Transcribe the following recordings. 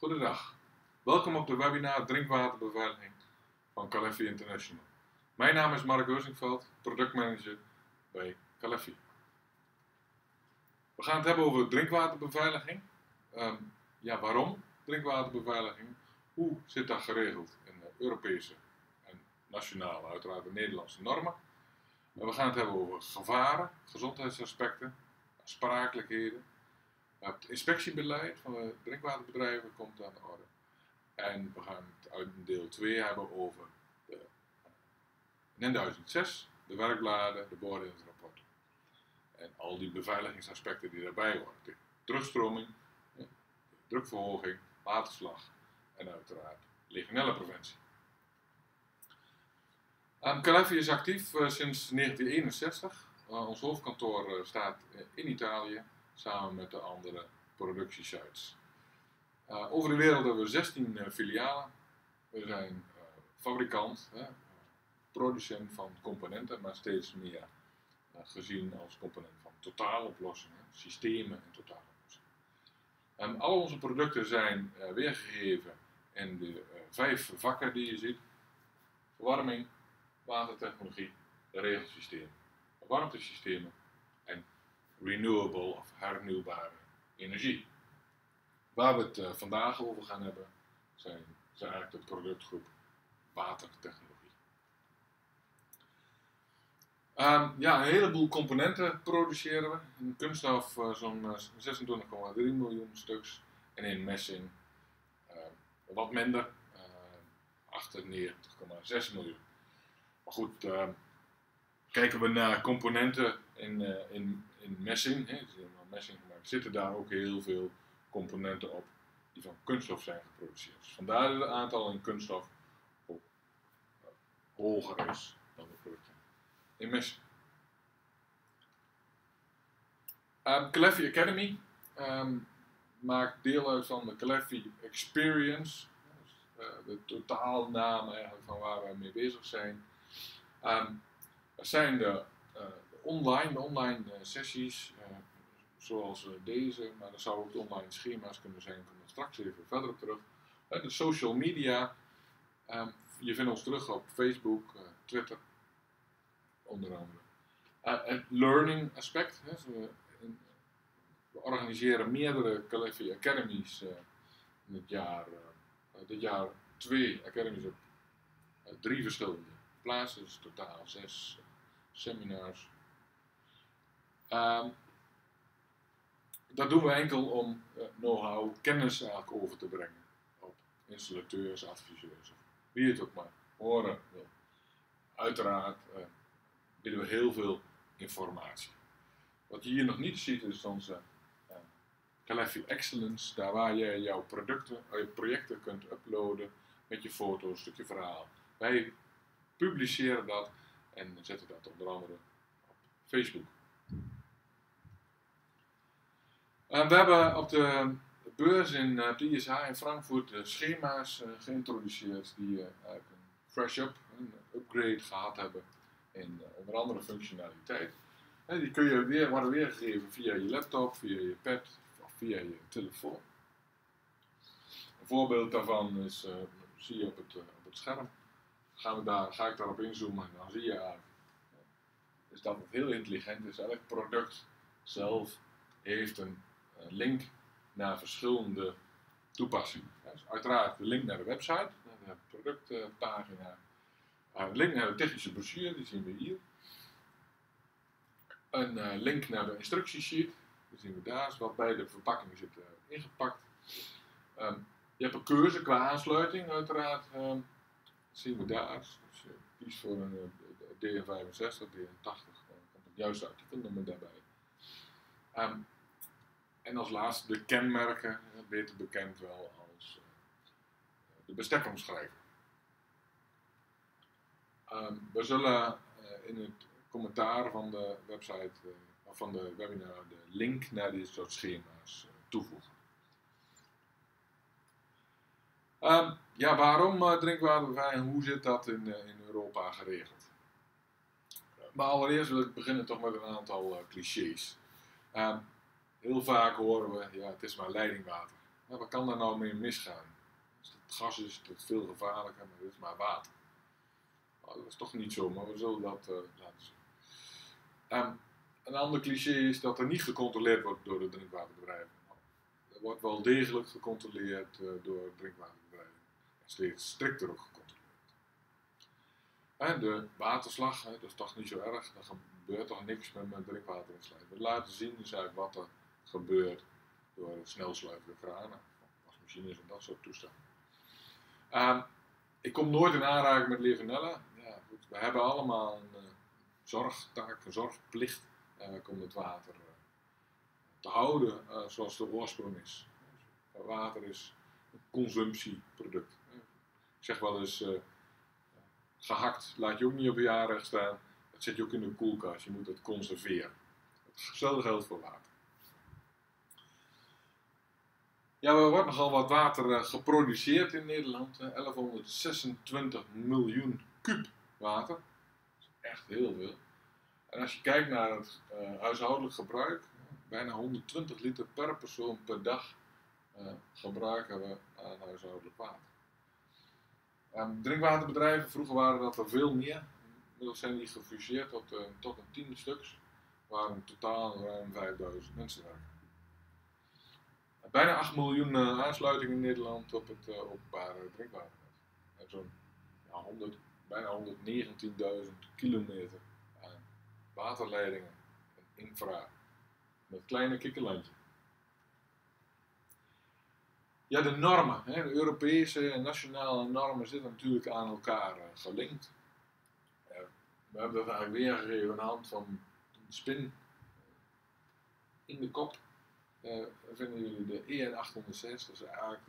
Goedendag, welkom op de webinar Drinkwaterbeveiliging van Caleffi International. Mijn naam is Mark Heusinkveld, productmanager bij Caleffi. We gaan het hebben over drinkwaterbeveiliging. Waarom drinkwaterbeveiliging? Hoe zit dat geregeld in de Europese en nationale, uiteraard de Nederlandse normen? We gaan het hebben over gevaren, gezondheidsaspecten, aansprakelijkheden. Het inspectiebeleid van de drinkwaterbedrijven komt aan de orde. En we gaan het uit deel 2 hebben over de NEN 1006, de werkbladen, de beoordelingsrapporten. En al die beveiligingsaspecten die daarbij horen. De terugstroming, de drukverhoging, waterslag en uiteraard legionella preventie. Caleffi is actief sinds 1961. Ons hoofdkantoor staat in Italië, samen met de andere productiesites. Over de wereld hebben we 16 filialen. We zijn fabrikant, producent van componenten, maar steeds meer gezien als component van totaaloplossingen, systemen en totaaloplossingen. Al onze producten zijn weergegeven in de 5 vakken die je ziet: verwarming, watertechnologie, regelsystemen, warmtesystemen en renewable of hernieuwbare energie. Waar we het vandaag over gaan hebben, zijn eigenlijk de productgroep watertechnologie. Een heleboel componenten produceren we. In kunststof zo'n 26,3 miljoen stuks en in messing wat minder, 98,6 miljoen. Maar goed, kijken we naar componenten in messing, messing gemaakt, zitten daar ook heel veel componenten op die van kunststof zijn geproduceerd. Dus vandaar dat het aantal in kunststof ook hoger is dan de producten in messing. Caleffi Academy maakt deel uit van de Caleffi Experience, de totaalnaam eigenlijk van waar wij mee bezig zijn. Dat zijn de online sessies, zoals deze, maar er zouden ook online schema's kunnen zijn, daar komen we straks even verder op terug. De social media, je vindt ons terug op Facebook, Twitter, onder andere. Het learning aspect, we organiseren meerdere Caleffi Academies in het jaar. Dit jaar 2 academies op 3 verschillende plaatsen, dus totaal 6 seminars. Dat doen we enkel om know-how, kennis eigenlijk over te brengen op installateurs, adviseurs, wie het ook maar horen wil. Uiteraard bieden we heel veel informatie. Wat je hier nog niet ziet is onze Caleffi Excellence, daar waar je jouw projecten kunt uploaden met je foto's, een stukje verhaal. Wij publiceren dat en zetten dat onder andere op Facebook. We hebben op de beurs op de ISH in Frankfurt schema's geïntroduceerd die eigenlijk een fresh-up, een upgrade gehad hebben in onder andere functionaliteit. Die worden weergegeven via je laptop, via je pad of via je telefoon. Een voorbeeld daarvan is, zie je op het scherm. Ga ik daarop inzoomen en dan zie je eigenlijk is dat het heel intelligent is. Elk product zelf heeft een link naar verschillende toepassingen. Dus uiteraard de link naar de website, naar de productpagina, een link naar de technische brochure, die zien we hier. Een link naar de instructiesheet, die zien we daar, wat bij de verpakking zit ingepakt. Je hebt een keuze qua aansluiting, uiteraard. Zien we daar, als je kiest voor een DN65, DN80, dan komt het juiste artikelnummer daarbij. En als laatste de kenmerken, beter bekend wel als de bestekomschrijving. We zullen in het commentaar van de website, van de webinar, de link naar dit soort schema's toevoegen. Waarom drinkwaterbeveiliging? Hoe zit dat in Europa geregeld? Maar allereerst wil ik beginnen toch met een aantal clichés. Heel vaak horen we, het is maar leidingwater. Ja, wat kan daar nou mee misgaan? Als het gas is het veel gevaarlijker, maar het is maar water. Nou, dat is toch niet zo, maar we zullen dat laten zien. Een ander cliché is dat er niet gecontroleerd wordt door de drinkwaterbedrijven. Er wordt wel degelijk gecontroleerd door drinkwaterbedrijven. Er wordt strikter ook gecontroleerd. En de waterslag, dat is toch niet zo erg. Er gebeurt toch niks met mijn drinkwaterinsluiting. We laten zien dus uit wat er gebeurt door snelsluitende kranen, wasmachines en dat soort toestanden. Ik kom nooit in aanraking met Legionella. Ja, goed, we hebben allemaal een zorgtaak, een zorgplicht om het water te houden zoals de oorsprong is. Water is een consumptieproduct. Ik zeg wel eens, gehakt laat je ook niet op je aanrecht staan. Dat zit je ook in de koelkast, je moet dat conserveren. Hetzelfde geldt voor water. Ja, er wordt nogal wat water geproduceerd in Nederland. 1126 miljoen kuub water. Dat is echt heel veel. En als je kijkt naar het huishoudelijk gebruik, bijna 120 liter per persoon per dag gebruiken we aan huishoudelijk water. Drinkwaterbedrijven, vroeger waren dat er veel meer. Inmiddels zijn die gefuseerd tot een 10 stuks, waar in totaal ruim 5000 mensen werken. Bijna 8 miljoen aansluitingen in Nederland op het openbare drinkwaternet. En zo'n bijna 119.000 kilometer aan waterleidingen en infra. Met kleine kikkerlandje. Ja, de normen. Hè, de Europese en nationale normen zitten natuurlijk aan elkaar gelinkt. We hebben dat eigenlijk weergegeven aan de hand van een spin in de kop. Vinden jullie de EN806, dat is eigenlijk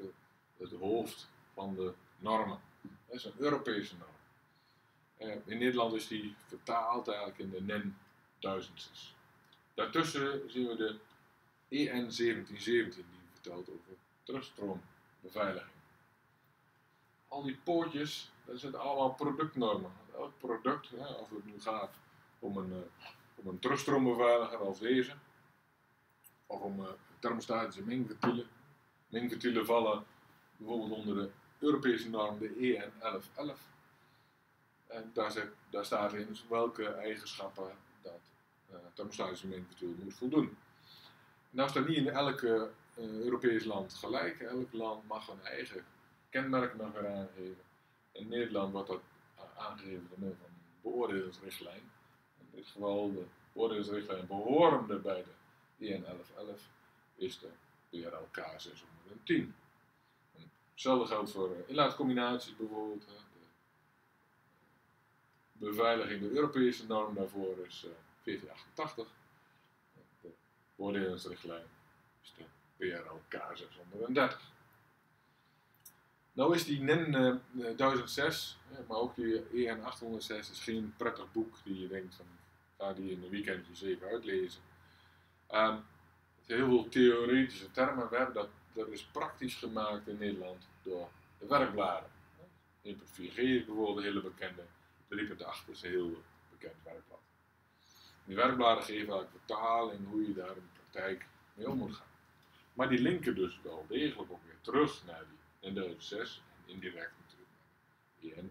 het hoofd van de normen. Dat is een Europese norm. In Nederland is die vertaald eigenlijk in de NEN 1006. Daartussen zien we de EN1717, die vertelt over terugstroombeveiliging. Al die poortjes, dat zijn allemaal productnormen. Elk product, of het nu gaat om een terugstroombeveiliger als deze, of om thermostatische mengventielen vallen bijvoorbeeld onder de Europese norm, de EN 1111. En daar staat in dus welke eigenschappen dat thermostatische mengventiel moet voldoen. Nou is dat niet in elk Europees land gelijk. Elk land mag een eigen kenmerk nog weer aangeven. In Nederland wordt dat aangegeven door middel van een beoordelingsrichtlijn. In dit geval de beoordelingsrichtlijn behorende bij de EN 1111 is de BRLK 610. En hetzelfde geldt voor inlaatcombinaties bijvoorbeeld. De beveiliging, de Europese norm daarvoor is 1488. De beoordelingsrichtlijn is de BRLK 630. Nou is die NEN 1006, maar ook die EN 806 is geen prettig boek die je denkt van ga die in een weekendje zeker uitlezen. Het zijn heel veel theoretische termen. We hebben dat is praktisch gemaakt in Nederland door de werkbladen. 1.4G is bijvoorbeeld een hele bekende, 3.8 is een heel bekend werkblad. Die werkbladen geven eigenlijk vertaling hoe je daar in de praktijk mee om moet gaan. Maar die linken dus wel degelijk ook weer terug naar die NEN 1006 en indirect natuurlijk naar die EN806.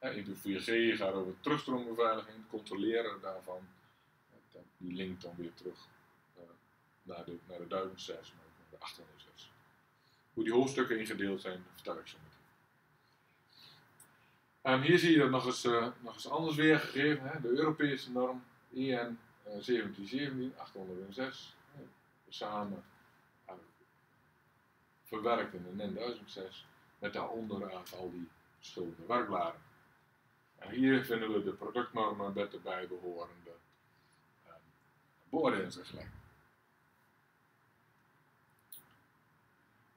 1.4G gaat over terugstroombeveiliging, het controleren daarvan. Die linkt dan weer terug naar de 1006, maar ook naar de 806. Hoe die hoofdstukken ingedeeld zijn, vertel ik zo meteen. Hier zie je dat nog eens anders weergegeven. Hè? De Europese norm EN 1717, 806. Samen verwerkt in de NEN 1006. Met daaronder al die verschillende werkbladen. En hier vinden we de productnormen met de bijbehorende beoordelingsrichtlijn.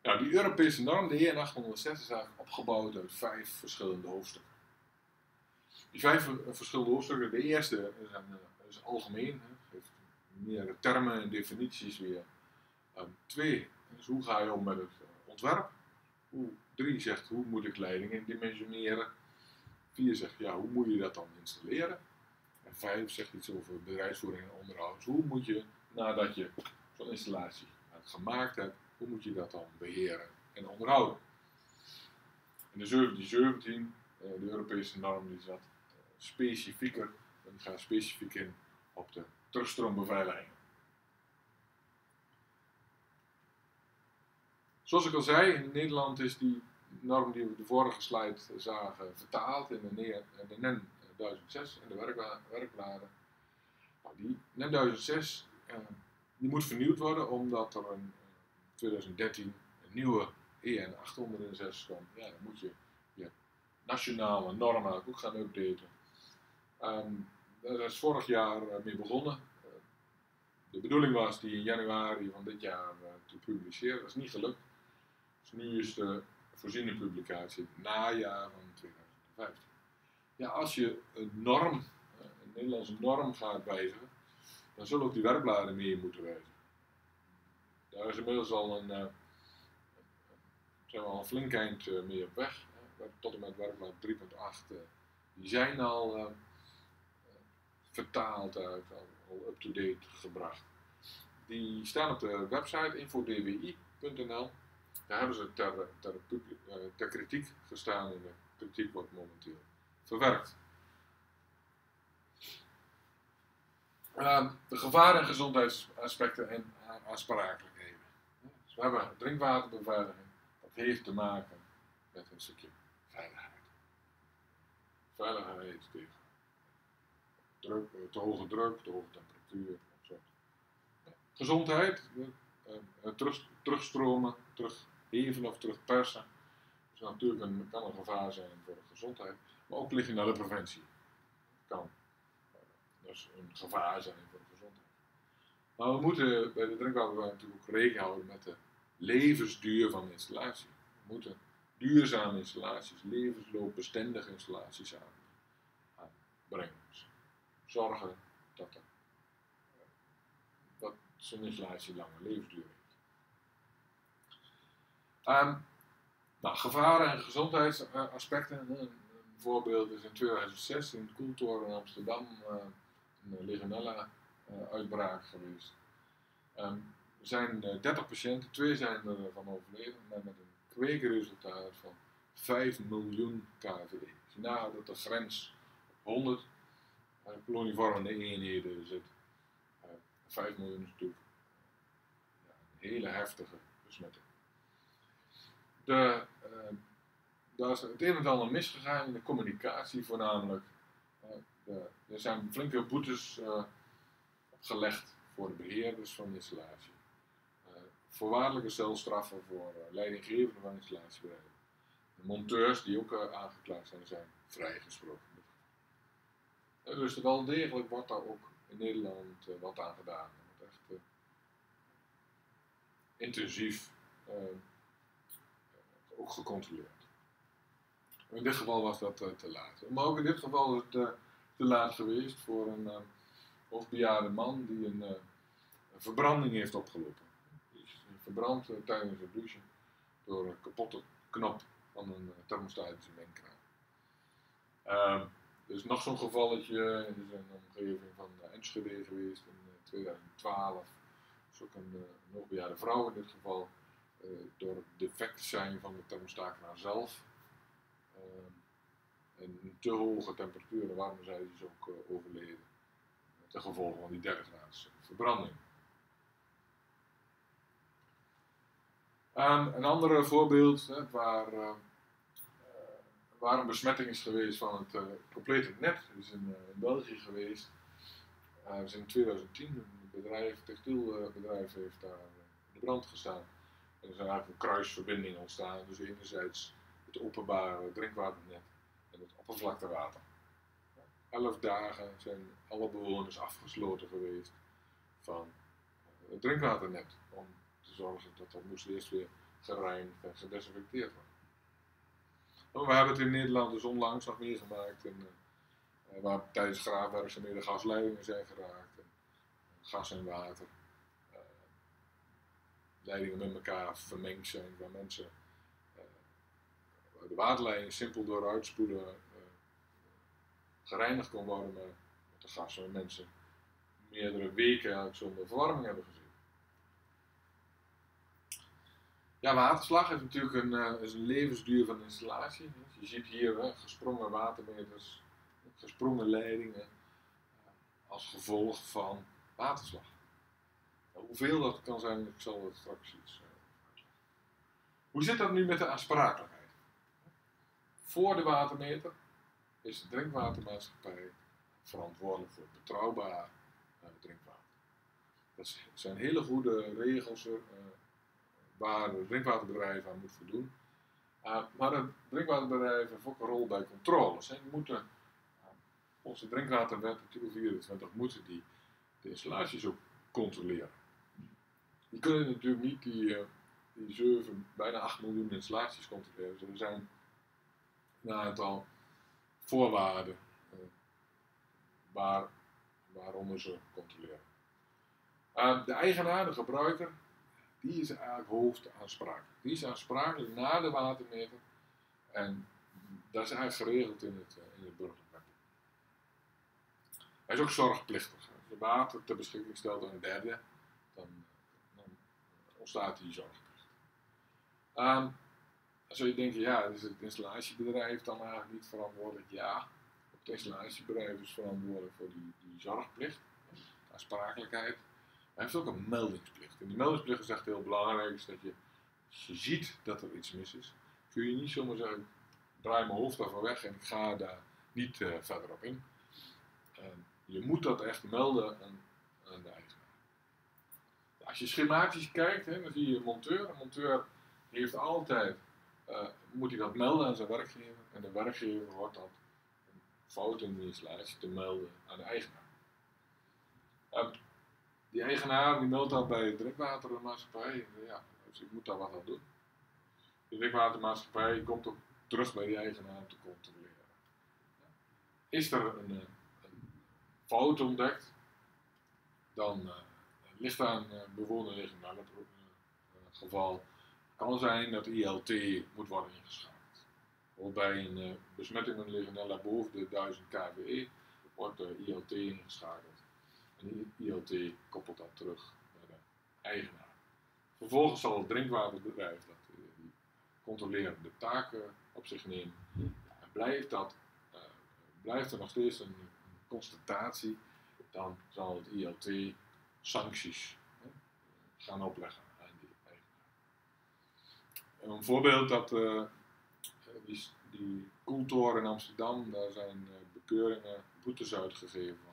Nou, die Europese norm, de EN 806, is eigenlijk opgebouwd uit 5 verschillende hoofdstukken. Die 5 verschillende hoofdstukken, de eerste is algemeen, geeft meer termen en definities weer. 2 is hoe ga je om met het ontwerp. 3 zegt hoe moet ik leidingen dimensioneren. 4 zegt ja, hoe moet je dat dan installeren. En 5 zegt iets over bedrijfsvoering en onderhoud. Dus hoe moet je, nadat je zo'n installatie aan het gemaakt hebt, hoe moet je dat dan beheren en onderhouden? En de 1717, de Europese norm, die is wat specifieker. En die gaat specifiek in op de terugstroombeveiliging. Zoals ik al zei, in Nederland is die norm die we de vorige slide zagen vertaald in de NEN 1006 en de werkbladen. Nou, die NEN 1006 die moet vernieuwd worden omdat er in 2013 een nieuwe EN 806 komt. Ja, dan moet je je nationale normen ook gaan updaten. Daar is vorig jaar mee begonnen. De bedoeling was die in januari van dit jaar te publiceren. Dat is niet gelukt. Dus nu is de voorziene publicatie het najaar van 2015. Ja, als je een Nederlandse norm gaat wijzigen, dan zullen ook die werkbladen mee moeten wijzigen. Daar is inmiddels al een flink eind mee op weg. Tot en met werkblad 3.8 die zijn al vertaald, al up-to-date gebracht. Die staan op de website infodwi.nl. Daar hebben ze ter kritiek gestaan en de kritiek wordt momenteel verwerkt. De gevaren en gezondheidsaspecten en aansprakelijkheden. Dus we hebben drinkwaterbeveiliging. Dat heeft te maken met een stukje veiligheid. Veiligheid tegen druk, te hoge druk, te hoge temperatuur, etc. Gezondheid, terugstromen, terugheven of terugpersen. Dus natuurlijk kan een gevaar zijn voor de gezondheid, maar ook legionella preventie kan dus een gevaar zijn voor de gezondheid. Maar we moeten bij de drinkwaterbeveiliging natuurlijk ook rekening houden met de levensduur van de installatie. We moeten duurzame installaties, levensloopbestendige installaties aanbrengen. Zorgen dat zo'n installatie langer levensduur heeft. Nou, gevaren en gezondheidsaspecten. Een voorbeeld is in 2006 in Koeltoren in Amsterdam een legionella uitbraak geweest. Er zijn 30 patiënten, 2 zijn er van overleden, maar met een kweekresultaat van 5 miljoen KVE. Nou, dat de grens op 100 kolonivormende eenheden zit. 5 miljoen is natuurlijk een hele heftige besmetting. Daar is het een en ander misgegaan in de communicatie voornamelijk. Er zijn flink veel boetes opgelegd voor de beheerders van de installatie. Voorwaardelijke celstraffen voor leidinggevenden van installatiebedrijven. De monteurs die ook aangeklaagd zijn vrijgesproken. Dus er wel degelijk wordt daar ook in Nederland wat aan gedaan. Er wordt echt intensief ook gecontroleerd. In dit geval was dat te laat. Maar ook in dit geval is het te laat geweest voor een hoogbejaarde man die een verbranding heeft opgelopen. Die is verbrand tijdens het douchen door een kapotte knop van een thermostatische mengkraan. Dus nog zo'n gevalletje in de omgeving van Enschede geweest in 2012. Dat is ook een hoogbejaarde vrouw in dit geval. Door het defect zijn van de thermostaatkanaal zelf. En te hoge temperaturen, waarom zij dus ook overleden. Ten gevolge van die 30 graadse verbranding. Een ander voorbeeld waar... Waar een besmetting is geweest van het complete net. Dat is in België geweest. Dat is in 2010. Een textielbedrijf heeft daar in de brand gestaan. En er zijn eigenlijk kruisverbindingen ontstaan. Dus enerzijds het openbare drinkwaternet en het oppervlaktewater. 11 dagen zijn alle bewoners afgesloten geweest van het drinkwaternet. Om te zorgen dat dat moest eerst weer gereinigd en gedesinfecteerd wordt. We hebben het in Nederland dus onlangs nog meegemaakt, waar tijdens graafwerkzaamheden de gasleidingen zijn geraakt, en gas en water, leidingen met elkaar vermengd zijn, waar mensen de waterleiding simpel door uitspoelen gereinigd kon worden, maar met de gas waar mensen meerdere weken zonder verwarming hebben gezien. Ja, waterslag heeft natuurlijk is een levensduur van installatie. Je ziet hier gesprongen watermeters, gesprongen leidingen als gevolg van waterslag. Hoeveel dat kan zijn, ik zal dat straks iets uitleggen. Hoe zit dat nu met de aansprakelijkheid? Voor de watermeter is de drinkwatermaatschappij verantwoordelijk voor betrouwbaar drinkwater. Dat zijn hele goede regels waar het drinkwaterbedrijf aan moet voldoen. Maar het drinkwaterbedrijf heeft ook een rol bij controles. Ze moeten onze drinkwaterwet, artikel 24, moeten die de installaties ook controleren. Die kunnen natuurlijk niet die 7, bijna 8 miljoen installaties controleren. Dus er zijn een aantal voorwaarden waaronder ze controleren. De eigenaar, de gebruiker, die is eigenlijk hoofdaansprakelijk. Die is aansprakelijk na de watermeter en dat is eigenlijk geregeld in het burgerlijk wetboek. Hij is ook zorgplichtig. Als je water ter beschikking stelt aan een derde, dan ontstaat die zorgplicht. Dan zul je denken, ja, is het installatiebedrijf dan eigenlijk niet verantwoordelijk? Ja, het installatiebedrijf is verantwoordelijk voor die zorgplicht, de aansprakelijkheid. Hij heeft ook een meldingsplicht. En die meldingsplicht is echt heel belangrijk. Is dat je, als je ziet dat er iets mis is, kun je niet zomaar zeggen, ik draai mijn hoofd daarvan weg en ik ga daar niet verder op in. Je moet dat echt melden aan de eigenaar. Als je schematisch kijkt, dan zie je een monteur. Een monteur heeft altijd, moet hij dat melden aan zijn werkgever. En de werkgever hoort dat een fout in de installatie te melden aan de eigenaar. Die eigenaar die meldt dat bij de drinkwatermaatschappij. Ja, dus ik moet daar wat aan doen. De drinkwatermaatschappij komt ook terug bij die eigenaar om te controleren. Is er een fout ontdekt, dan ligt aan bewoner liggen. Maar dat het geval kan zijn dat ILT moet worden ingeschakeld. Of bij een besmetting met Legionella boven de 1000 kWe wordt de ILT ingeschakeld. En de ILT koppelt dat terug naar de eigenaar. Vervolgens zal het drinkwaterbedrijf dat die controlerende taken op zich nemen. Ja, blijft er nog steeds een constatatie, dan zal het ILT sancties gaan opleggen aan die eigenaar. Een voorbeeld dat die Koeltoren in Amsterdam, daar zijn bekeuringen, boetes uitgegeven van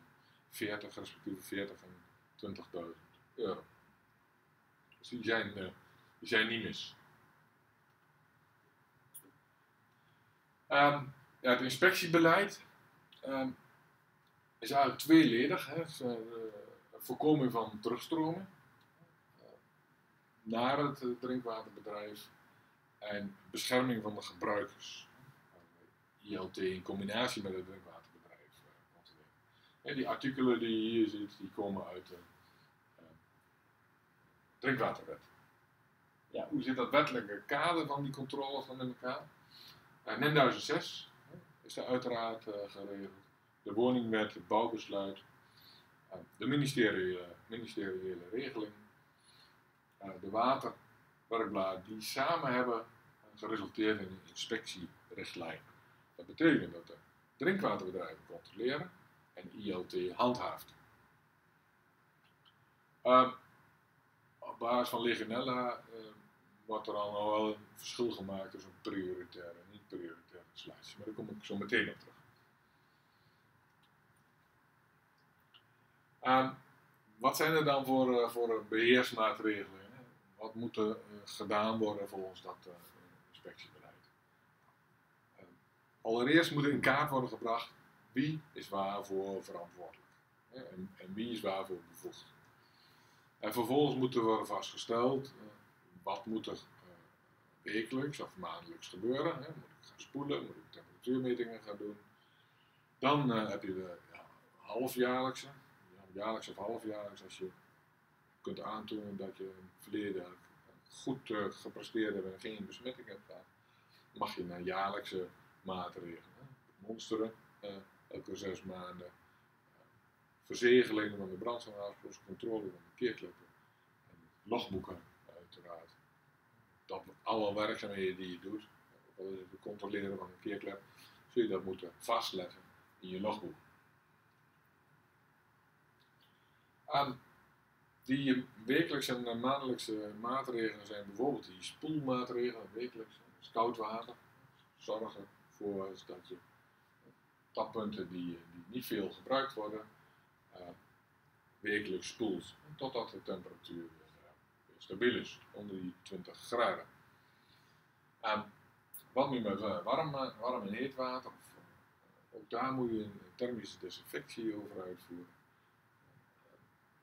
40 respectieve 40 en 20.000 euro. Dus die zijn niet mis. Het inspectiebeleid is eigenlijk tweeledig. Voorkoming van terugstromen naar het drinkwaterbedrijf en bescherming van de gebruikers. ILT in combinatie met het drinkwaterbedrijf. En die artikelen die je hier ziet, die komen uit de drinkwaterwet. Ja, hoe zit dat wettelijke kader van die controles dan in elkaar? NEN 1006 is daar uiteraard geregeld. De woningwet, het bouwbesluit, de ministeriële regeling, de waterwerkbladen die samen hebben geresulteerd in een inspectierechtlijn. Dat betekent dat de drinkwaterbedrijven controleren en ILT handhaaft. Op basis van Legionella wordt er al wel een verschil gemaakt tussen prioritaire en niet-prioritaire installaties. Maar daar kom ik zo meteen op terug. Wat zijn er dan voor beheersmaatregelen? Hè? Wat moet er gedaan worden volgens dat inspectiebeleid? Allereerst moet er in kaart worden gebracht wie is waarvoor verantwoordelijk en wie is waarvoor bevoegd. En vervolgens moet er worden vastgesteld wat moet er wekelijks of maandelijks gebeuren. Moet ik gaan spoelen, moet ik temperatuurmetingen gaan doen. Dan heb je de halfjaarlijkse, jaarlijks of halfjaarlijks, als je kunt aantonen dat je in het verleden goed gepresteerd hebt en geen besmetting hebt gehad, mag je naar jaarlijkse maatregelen, monsteren. Elke 6 maanden verzegelingen van de brandstofcontrole, controle van de keerkleppen en logboeken uiteraard dat alle werkzaamheden die je doet, het controleren van een keerklep, zul je dat moeten vastleggen in je logboek. En die wekelijks en maandelijkse maatregelen zijn bijvoorbeeld die spoelmaatregelen, wekelijks, dus koud water, zorgen voor dat je tappunten die niet veel gebruikt worden, wekelijks spoelt, totdat de temperatuur weer stabiel is, onder die 20 graden. Wat nu met warm en heet water, ook daar moet je een thermische desinfectie over uitvoeren.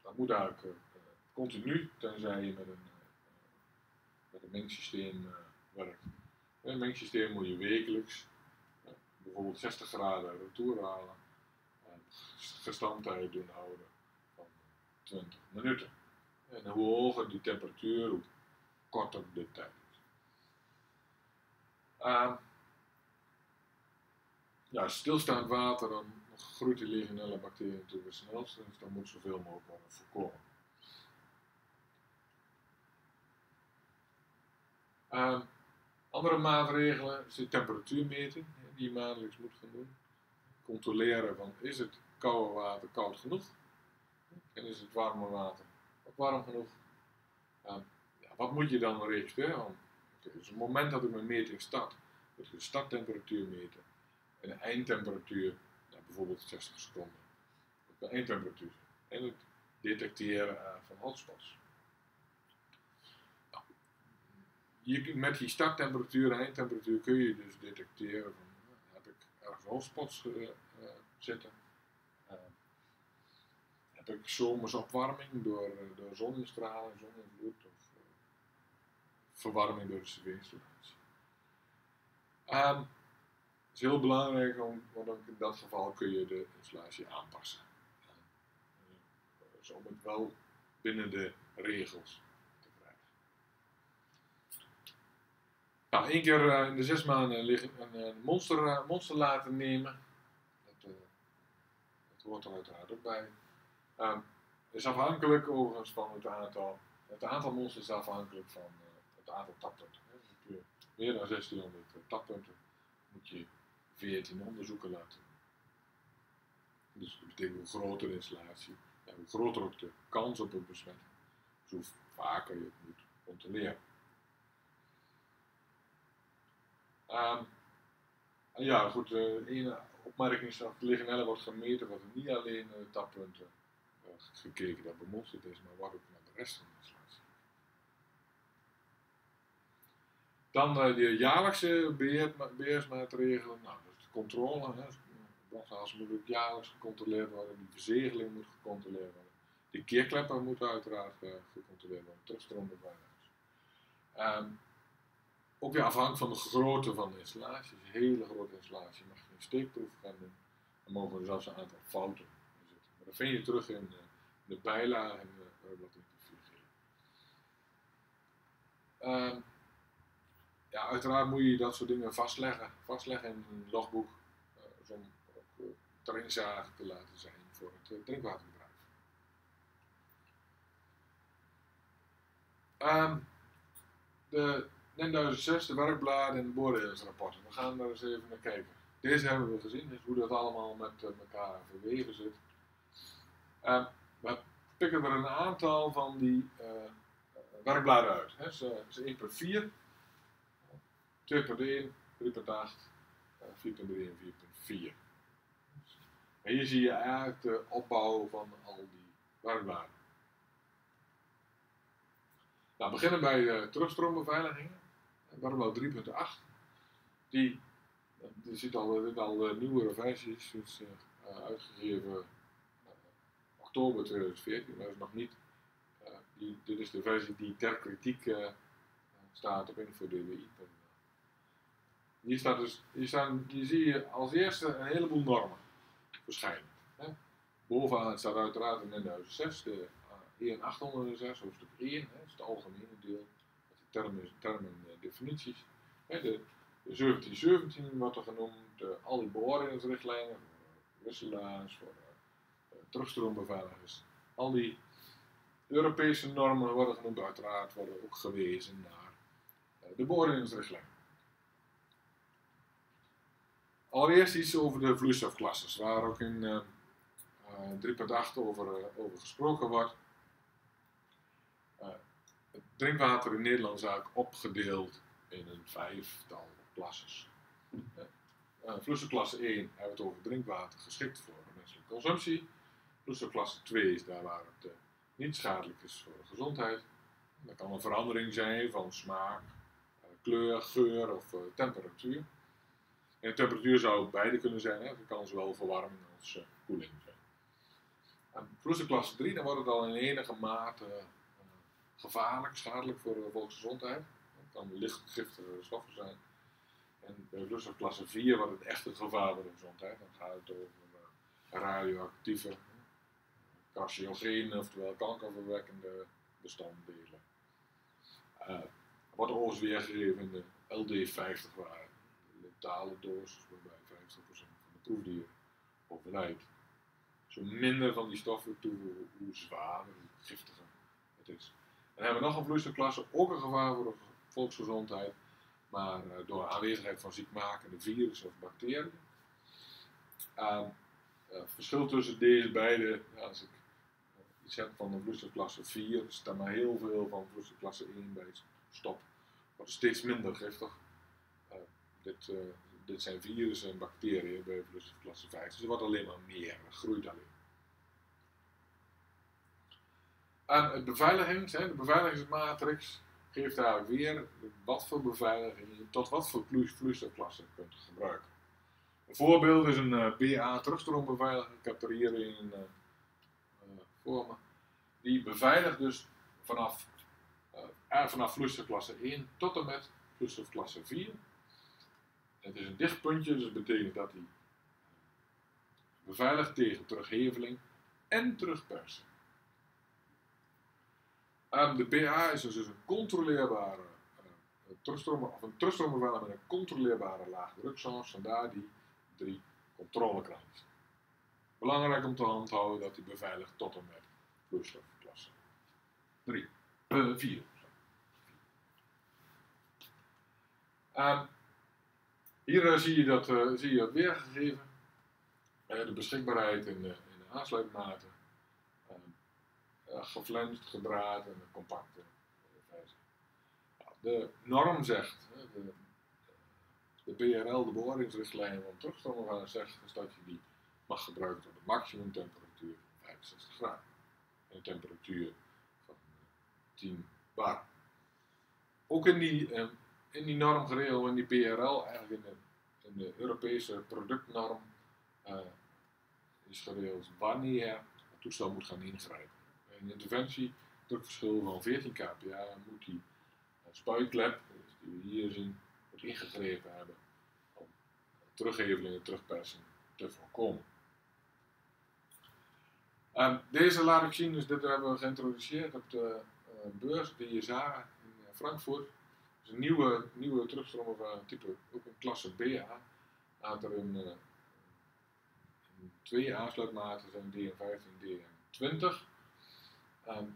Dat moet eigenlijk continu, tenzij je met een mengsysteem werkt. Met een mengsysteem moet je wekelijks bijvoorbeeld 60 graden retour halen en gestamptijd doen houden van 20 minuten. En hoe hoger die temperatuur, hoe korter de tijd is. Ja, stilstaand water, dan groeit die legionella bacteriën natuurlijk het snelst, dus dan moet zoveel mogelijk worden voorkomen. Andere maatregelen is de temperatuurmeting, die je maandelijks moet gaan doen. Controleren van is het koude water koud genoeg en is het warme water ook warm genoeg. Ja, wat moet je dan registreren? Dus op het moment dat ik mijn meting start, moet ik de starttemperatuur meten en de eindtemperatuur, nou, bijvoorbeeld 60 seconden, op de eindtemperatuur en het detecteren van hotspots. Met die starttemperatuur en eindtemperatuur kun je dus detecteren van heb ik ergens hotspots zitten, heb ik zomersopwarming door zoninstraling, zoninvloed of verwarming door de cv-installatie. Het is heel belangrijk, want in dat geval kun je de installatie aanpassen. Zo moet het wel binnen de regels. Nou, 1 keer in de 6 maanden een monster laten nemen. Dat hoort er uiteraard ook bij. Is afhankelijk overigens van het aantal monsters, is afhankelijk van het aantal tappunten. Dus heb je meer dan 1600 tappunten, moet je 14 onderzoeken laten doen. Dus dat betekent hoe groter de installatie, ja, hoe groter ook de kans op een besmetting, dus hoe vaker je het moet controleren. Ja, goed, de ene opmerking is dat de legionella wordt gemeten, wordt er niet alleen naar de tappunten gekeken dat bemonsterd is, maar wordt ook naar de rest van de installatie. Dan de jaarlijkse beheersmaatregelen, nou, dat is de controle, hè. De brandhaas moet ook jaarlijks gecontroleerd worden, de verzegeling moet gecontroleerd worden, de keerkleppen moeten uiteraard gecontroleerd worden, terugstroombeveiligingssystemen. Ook weer afhankelijk van de grootte van de installatie. Een hele grote installatie mag je een steekproef gaan doen. Dan mogen er zelfs een aantal fouten in zitten. Maar dat vind je terug in de bijlage en dat in de vliegtuig. Ja, uiteraard moet je dat soort dingen vastleggen in een logboek. Om ook terreinzagen te laten zijn voor het drinkwaterbedrijf. De NEN 1006, de werkbladen en de beoordelingsrapporten. We gaan daar eens even naar kijken. Deze hebben we gezien, dus hoe dat allemaal met elkaar verweven zit. We pikken er een aantal van die werkbladen uit. Hè. Ze 1 per 4, 2 per 1, 3 per 8, 4 per 3 en 4 per 4. En hier zie je eigenlijk de opbouw van al die werkbladen. Nou, we beginnen bij terugstroombeveililiging, werkblad 3.8. Er zitten al nieuwere versies, sinds uitgegeven oktober 2014, maar dat is nog niet. Dit is de versie die ter kritiek staat op infodwi.nl. Hier zie je als eerste een heleboel normen verschijnen. Hè. Bovenaan staat uiteraard de NEN 1006, de EN806, hoofdstuk 1, hè, dat is het algemene deel, met de termen definities. Hè, de 1717 wordt er genoemd, al die beoordelingsrichtlijnen, voor wisselaars, voor terugstroombeveilligers, al die Europese normen worden genoemd, uiteraard worden ook gewezen naar de beoordelingsrichtlijn. Allereerst iets over de vloeistofklasses, waar ook in 3.8 over gesproken wordt. Het drinkwater in Nederland is eigenlijk opgedeeld in een vijftal klasses. Vloeistofklasse 1 hebben we het over drinkwater geschikt voor de menselijke consumptie. Vloeistofklasse 2 is daar waar het niet schadelijk is voor de gezondheid. Dat kan een verandering zijn van smaak, kleur, geur of temperatuur. En de temperatuur zou beide kunnen zijn, hè? Dat kan zowel verwarming als koeling zijn. En vloeistofklasse 3, dan wordt het al in enige mate gevaarlijk, schadelijk voor de volksgezondheid. Dat kan licht giftige stoffen zijn. En bij vloeistofklasse 4 wordt het echt een gevaar voor de gezondheid. Dan gaat het over radioactieve, carcinogene, oftewel kankerverwekkende bestanddelen. Wordt overigens weergegeven in de LD50, waar de letale dosis waarbij 50% van de proefdieren overlijdt. Zo minder van die stoffen toevoegen, hoe zwaarder, hoe giftiger het is. En dan hebben we nog een vloeistofklasse, ook een gevaar voor de volksgezondheid, maar door aanwezigheid van ziekmakende virussen of bacteriën. Het verschil tussen deze beide, als ik iets heb van de vloeistofklasse 4, is daar maar heel veel van vloeistofklasse 1 bij het stop. Wordt steeds minder giftig. Dit zijn virussen en bacteriën bij vloeistofklasse 5, dus er wordt alleen maar meer, het groeit alleen. De beveiligingsmatrix geeft daar weer wat voor beveiliging je tot wat voor vloeistofklassen kunt gebruiken. Een voorbeeld is een BA-terugstroombeveiliging. Ik heb er hier een voor me. Die beveiligt dus vanaf vloeistofklasse 1 tot en met vloeistofklasse 4. Het is een dicht puntje, dus dat betekent dat hij beveiligt tegen terugheveling en terugpersen. De BA is dus een controleerbare terugstroombeveiliger met een controleerbare laagdrukzone, vandaar die 3 controlekrantjes. Belangrijk om te handhouden dat die beveiligt tot en met vloeistofklasse 4. Hier zie je dat weergegeven, de beschikbaarheid en de aansluitmaten. Geflenst, gedraad en een compacte versie. De norm zegt, de BRL, de beoordelingsrichtlijn van terugstromen, zegt dat je die mag gebruiken tot een maximum temperatuur van 65 graden. En een temperatuur van 10 bar. Ook in die normgeregel, in die BRL, eigenlijk in de Europese productnorm, is geregeld wanneer het toestel moet gaan ingrijpen. Een interventie, drukverschil van 14 kPa, moet die spuitklep, die we hier zien, wordt ingegrepen hebben om terugheveling en terugpersing te voorkomen. Deze laat ik zien, dus dit hebben we geïntroduceerd op de beurs, de ISH in Frankfurt. Dat is een nieuwe terugstroom van type, ook een klasse BA. Had er in 2 aansluitmaten, zijn DN15 en DN20.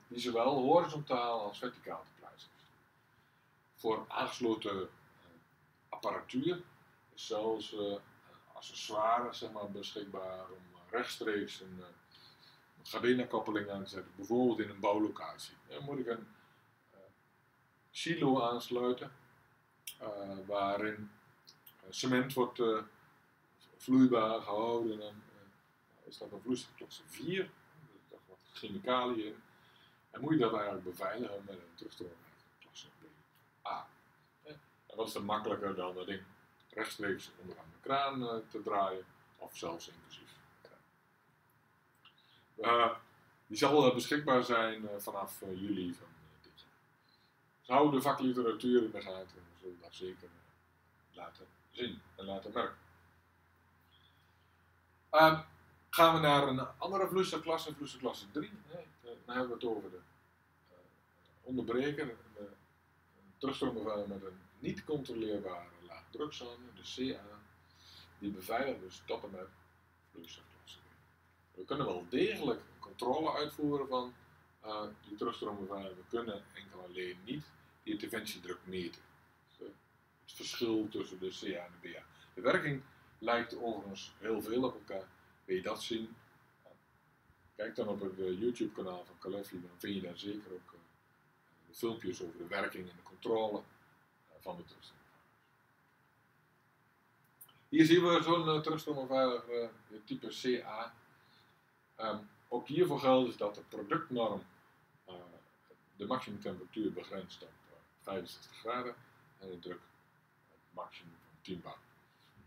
Die zowel horizontaal als verticaal te plaatsen is. Voor aangesloten apparatuur is zelfs accessoire, zeg maar, beschikbaar om rechtstreeks een Gardena-koppeling aan te zetten, bijvoorbeeld in een bouwlocatie. Dan moet ik een silo aansluiten waarin cement wordt vloeibaar gehouden en dan is dat een vloeistofklasse 4. Chemicaliën, en moet je dat eigenlijk beveiligen met een terugstroom uit de klasse BA. En wat is er makkelijker dan dat ding rechtstreeks onderaan de kraan te draaien, of zelfs inclusief de kraan. Die zal beschikbaar zijn vanaf juli van dit jaar. Dus hou de vakliteratuur in de gaten, we zullen dat zeker laten zien en laten merken. Gaan we naar een andere vloeistofklasse, vloeistofklasse 3. Dan hebben we het over de onderbreker, de terugstroombeveiliger met een niet controleerbare laagdrukzone, de CA, die beveiligt dus tot en met vloeistofklasse 3. We kunnen wel degelijk controle uitvoeren van die terugstroombeveiliger, we kunnen enkel alleen niet die interventiedruk meten. verschil tussen de CA en de BA. De werking lijkt overigens heel veel op elkaar. Wil je dat zien? Kijk dan op het YouTube-kanaal van Caleffi, dan vind je daar zeker ook de filmpjes over de werking en de controle van de trustdomveiligers. Hier zien we zo'n trustdomveiligers type CA. Ook hiervoor geldt is dat de productnorm de maximumtemperatuur begrenst op 65 graden en de druk maximum van 10 bar.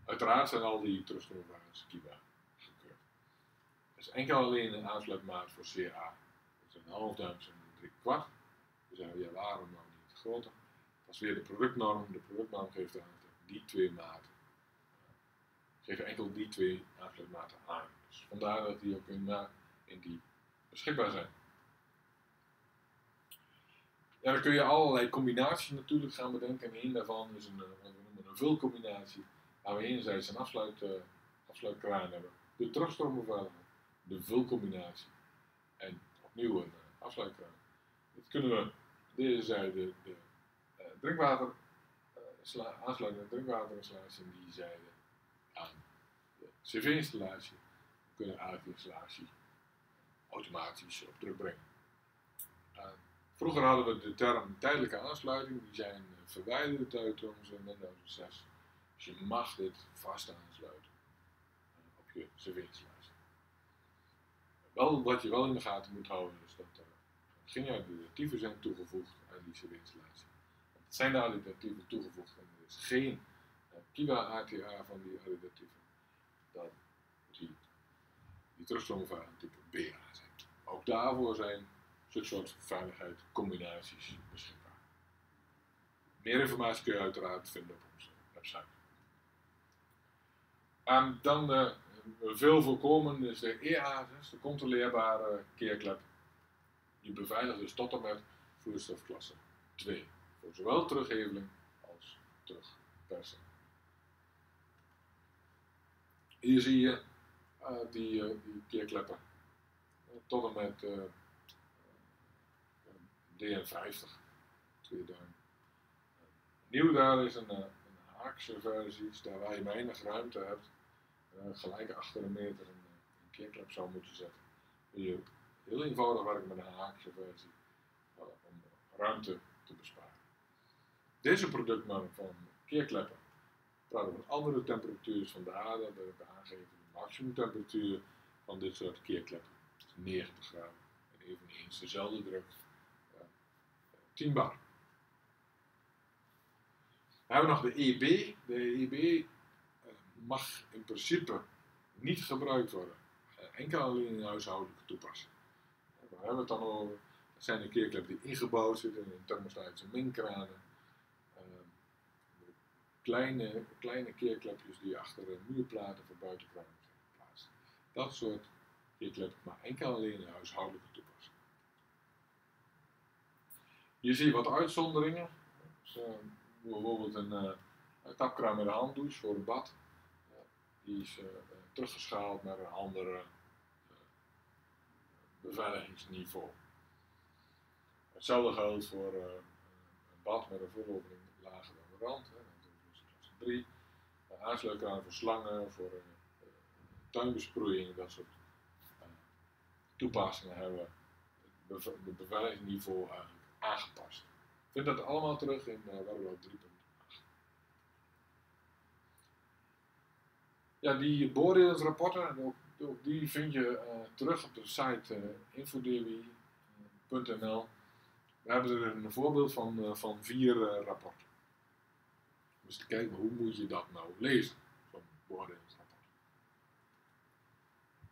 Uiteraard zijn al die trustdomveiligers KIWA gekeurd. Er is enkel alleen een aansluitmaat voor CA. Dat zijn een half duims en een 3/4. Dus ja, waarom nou niet groter? Dat is weer de productnorm. De productnorm geeft aan dat die twee maten, geeft enkel die twee aansluitmaten aan. Dus vandaar dat die ook in die beschikbaar zijn. Ja, dan kun je allerlei combinaties natuurlijk gaan bedenken. En een daarvan is wat we noemen een vulcombinatie, waar we enerzijds een afsluitkraan hebben, de trustdombeveiliger, de vulcombinatie en opnieuw een afsluitkraan. Dit kunnen we, deze zij de drinkwater, aansluitende drinkwaterinstallatie en die zijde aan de CV-installatie. We kunnen AV-installatie automatisch op druk brengen. Vroeger hadden we de term tijdelijke aansluiting, die zijn verwijderd uit onze NEN 1006. Dus je mag dit vast aansluiten op je CV-installatie. Wat je wel in de gaten moet houden is dat er geen additieven zijn toegevoegd aan die CV-installatie. Het zijn de additieven toegevoegd en er is geen KIWA-ATA van die additieven. Dan moet die trustdomveiliging type BA zijn. Ook daarvoor zijn zulke soort veiligheid combinaties beschikbaar. Meer informatie kun je uiteraard vinden op onze website. En dan veel voorkomen is de EA6, de controleerbare keerklep. Die beveiligt dus tot en met vloeistofklasse 2. Voor zowel terugheveling als terugpersing. Hier zie je die keerkleppen tot en met DN50, 2 duim. Nieuw daar is een haakse versie, daar waar je weinig ruimte hebt, gelijk achter een meter een keerklep zou moeten zetten. Je heel eenvoudig werkt met een haakse versie om ruimte te besparen. Deze productnorm van keerkleppen praat over andere temperaturen van de aarde, dat we aangeven de maximumtemperatuur van dit soort keerkleppen, dus 90 graden en eveneens dezelfde druk. 10 bar. Dan hebben we nog de EB. De EB mag in principe niet gebruikt worden. Enkel alleen in huishoudelijke toepassingen. We hebben het dan over. Dat zijn de keerkleppen die ingebouwd zitten in thermostatische minkranen. Kleine keerklepjes die achter de muurplaten voor buitenkranen zijn geplaatst. Dat soort keerkleppen maar enkel alleen in huishoudelijke toepassingen. Je ziet wat uitzonderingen, dus, bijvoorbeeld een tapkraan met een handdouche voor een bad, die is teruggeschaald naar een ander beveiligingsniveau. Hetzelfde geldt voor een bad met een vooropening lager dan de rand, dus klasse 3. Aansluitkraan voor slangen, voor tuinbesproeiing, dat soort toepassingen hebben we het beveiligingsniveau aangepast. Ik vind dat allemaal terug in RLK 3.8. Ja, die beoordelingsrapporten, ook die vind je terug op de site infodwi.nl. We hebben er een voorbeeld van 4 rapporten. Dus te kijken hoe moet je dat nou lezen, zo'n beoordelingsrapport.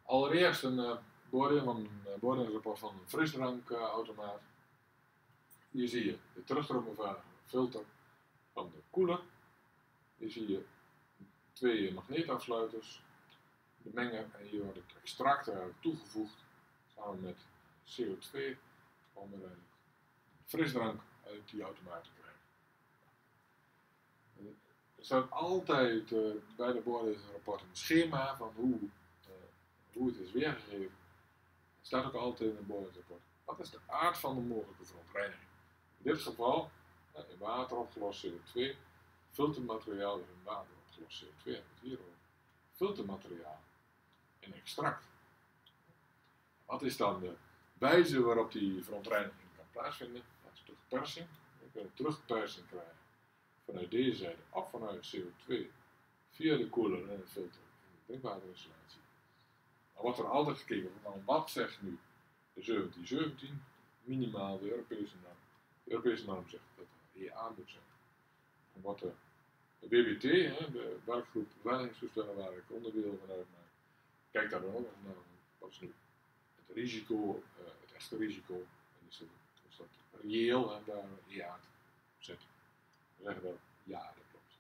Allereerst een beoordelingsrapport van een frisdrankautomaat. Hier zie je de terugstroombeveiligende filter van de koeler. Hier zie je 2 magneetafsluiters, de mengen en hier wordt het extract eruit toegevoegd samen met CO2 om er een frisdrank uit die automaat te krijgen. Er staat altijd bij de beoordelingsrapport een schema van hoe het is weergegeven. Er staat ook altijd in het beoordelingsrapport. Wat is de aard van de mogelijke verontreiniging? In dit geval, in water opgelost CO2, filtermateriaal in water opgelost CO2, hierover. Filtermateriaal in extract. Wat is dan de wijze waarop die verontreiniging kan plaatsvinden? Dat is terugpersing. Je kunt terugpersing krijgen vanuit deze zijde af vanuit CO2 via de koeler en het filter en de drinkwaterinstallatie. Maar wat er altijd gekeken wordt, nou, wat zegt nu de 1717? Minimaal de Europese norm. De Europese norm zegt dat er EA moet zijn. En wat de BBT, de werkgroep beveilingstoestellen waar ik onderdeel van uitmaak, kijk daar dan ook naar. Wat is nu het risico, het echte risico? En is dat reëel en daar EA te zetten? Dan zeggen we ja, dat klopt.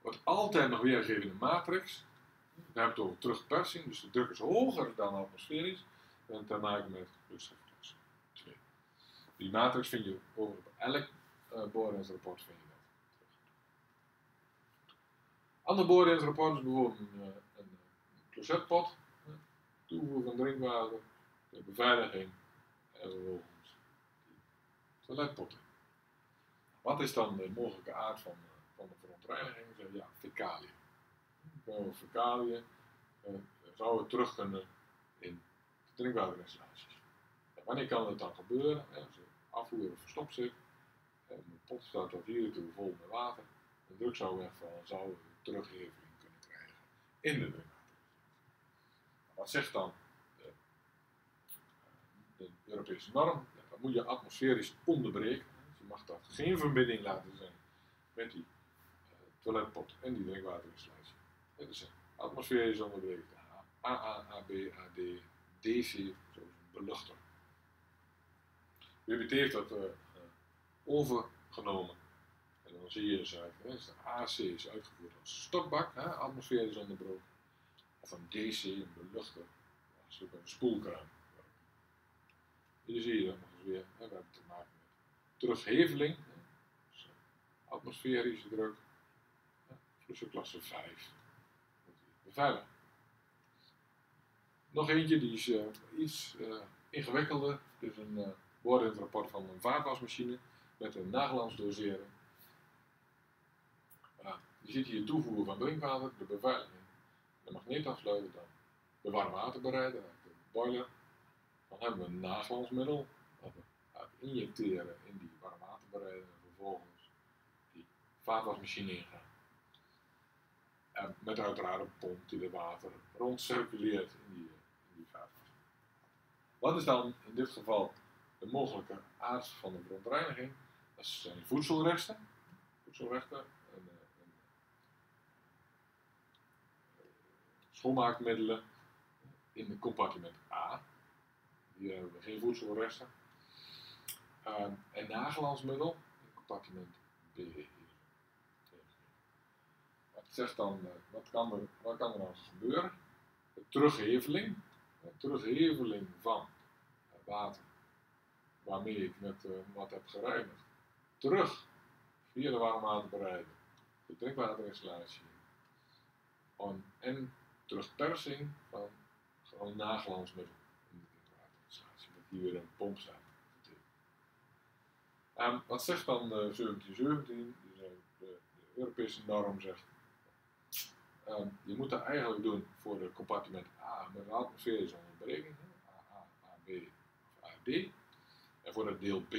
Wordt altijd nog weergegeven in de matrix. We hebben het over terugpersing, dus de druk is hoger dan atmosferisch. En te maken met luchtstoffenklasse 2. Die matrix vind je over op elk beoordelingsrapport vind je dat terug. Ander beoordelingsrapport is bijvoorbeeld een closetpot, toevoer van drinkwater, de beveiliging en vervolgens de toiletpotten. Wat is dan de mogelijke aard van de verontreiniging? Ja, fecaliën. Nou, fecaliën zouden we terug kunnen in drinkwaterinstallaties. En wanneer kan dat dan gebeuren? Als de afvoer verstopt zit, en de pot staat tot hier toe vol met water, de druk zou wegvallen, zouden we een teruggeving kunnen krijgen in de drinkwater. Wat zegt dan de Europese norm? Ja, dat moet je atmosferisch onderbreken. Dus je mag dat geen verbinding laten zijn met die toiletpot en die drinkwaterinstallatie. Dat is een atmosferisch onderbreken. AA, AB, AD. DC, zo'n beluchter. WBT heeft dat overgenomen. En dan zie je dus eigenlijk, dus de AC is uitgevoerd als stokbak, atmosfeer is onderbroken. Of een DC, een beluchter, dat is ook een spoelkraan. Hier zie je dat nog eens weer, we hebben te maken met terugheveling, dus atmosferische druk, klasse 5, beveiligd. Nog eentje, die is iets ingewikkelder. Dit is een beoordelingsrapport van een vaatwasmachine met een nagelandsdosering. Je ziet hier toevoer van drinkwater, de beveiliging, de magneetafsluiter, dan de warmwaterbereider, de boiler. Dan hebben we een nagelandsmiddel dat we gaan injecteren in die warmwaterbereider en vervolgens die vaatwasmachine ingaan. En met uiteraard een pomp die de water rondcirculeert in die vaatwas. Wat is dan in dit geval de mogelijke aard van de verontreiniging? Dat zijn voedselresten. Voedselresten, schoonmaakmiddelen in de compartiment A. Hier hebben we geen voedselresten. En nagelandsmiddel in compartiment B. Zegt dan, wat kan er dan gebeuren? De terugheveling. De terugheveling van water waarmee ik met wat heb gereinigd. Terug via de warmwaterbereider, de drinkwaterinstallatie. En terugpersing van gewoon nagelandsmiddel in de drinkwaterinstallatie. Dat hier weer een pomp staat. Wat zegt dan 1717? De Europese norm zegt. Je moet dat eigenlijk doen voor de compartiment A met een atmosferische onderbreking, AA, AB of AD. En voor het deel B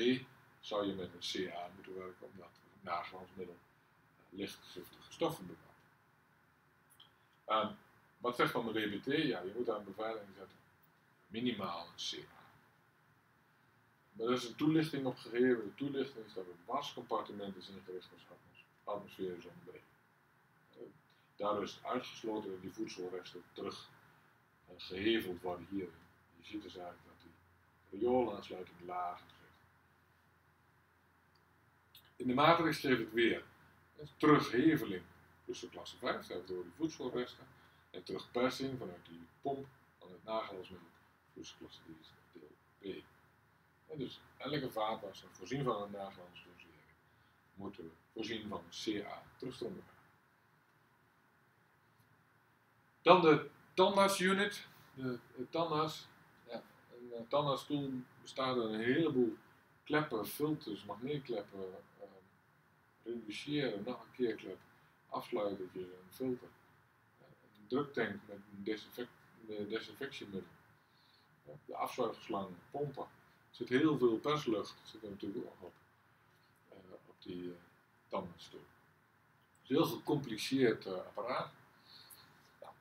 zou je met een CA moeten werken, omdat het nagelandsmiddel lichtgiftige stoffen bevat. Wat zegt dan de WBT? Ja, je moet daar een beveiliging zetten, minimaal een CA. Maar er is een toelichting op gegeven. De toelichting is dat het wascompartiment is ingericht als atmosferische onderbreking. Daardoor is het uitgesloten dat die voedselresten terug geheveld worden hierin. Je ziet dus eigenlijk dat die rioolaansluiting lager zit. In de matrix geeft het weer terugheveling tussen klasse 5, dat door die voedselresten, en terugpersing vanuit die pomp van het nagelandsmiddel tussen klasse 3 en deel B. En dus elke vaatwas voorzien van een nagelandsdosering moeten we voorzien van een CA terugstromen. Dan de tandartsunit. De tandarts. Ja, een tandartsstoel bestaat uit een heleboel kleppen, filters, magneetkleppen, publiceren, nog een keer club, afsluitertje, een filter, een druktank met een desinfectiemiddel, de afzuigerslang, pompen. Er zit heel veel perslucht, zit er natuurlijk ook op die tandenstoel. Het is een heel gecompliceerd apparaat. Nou,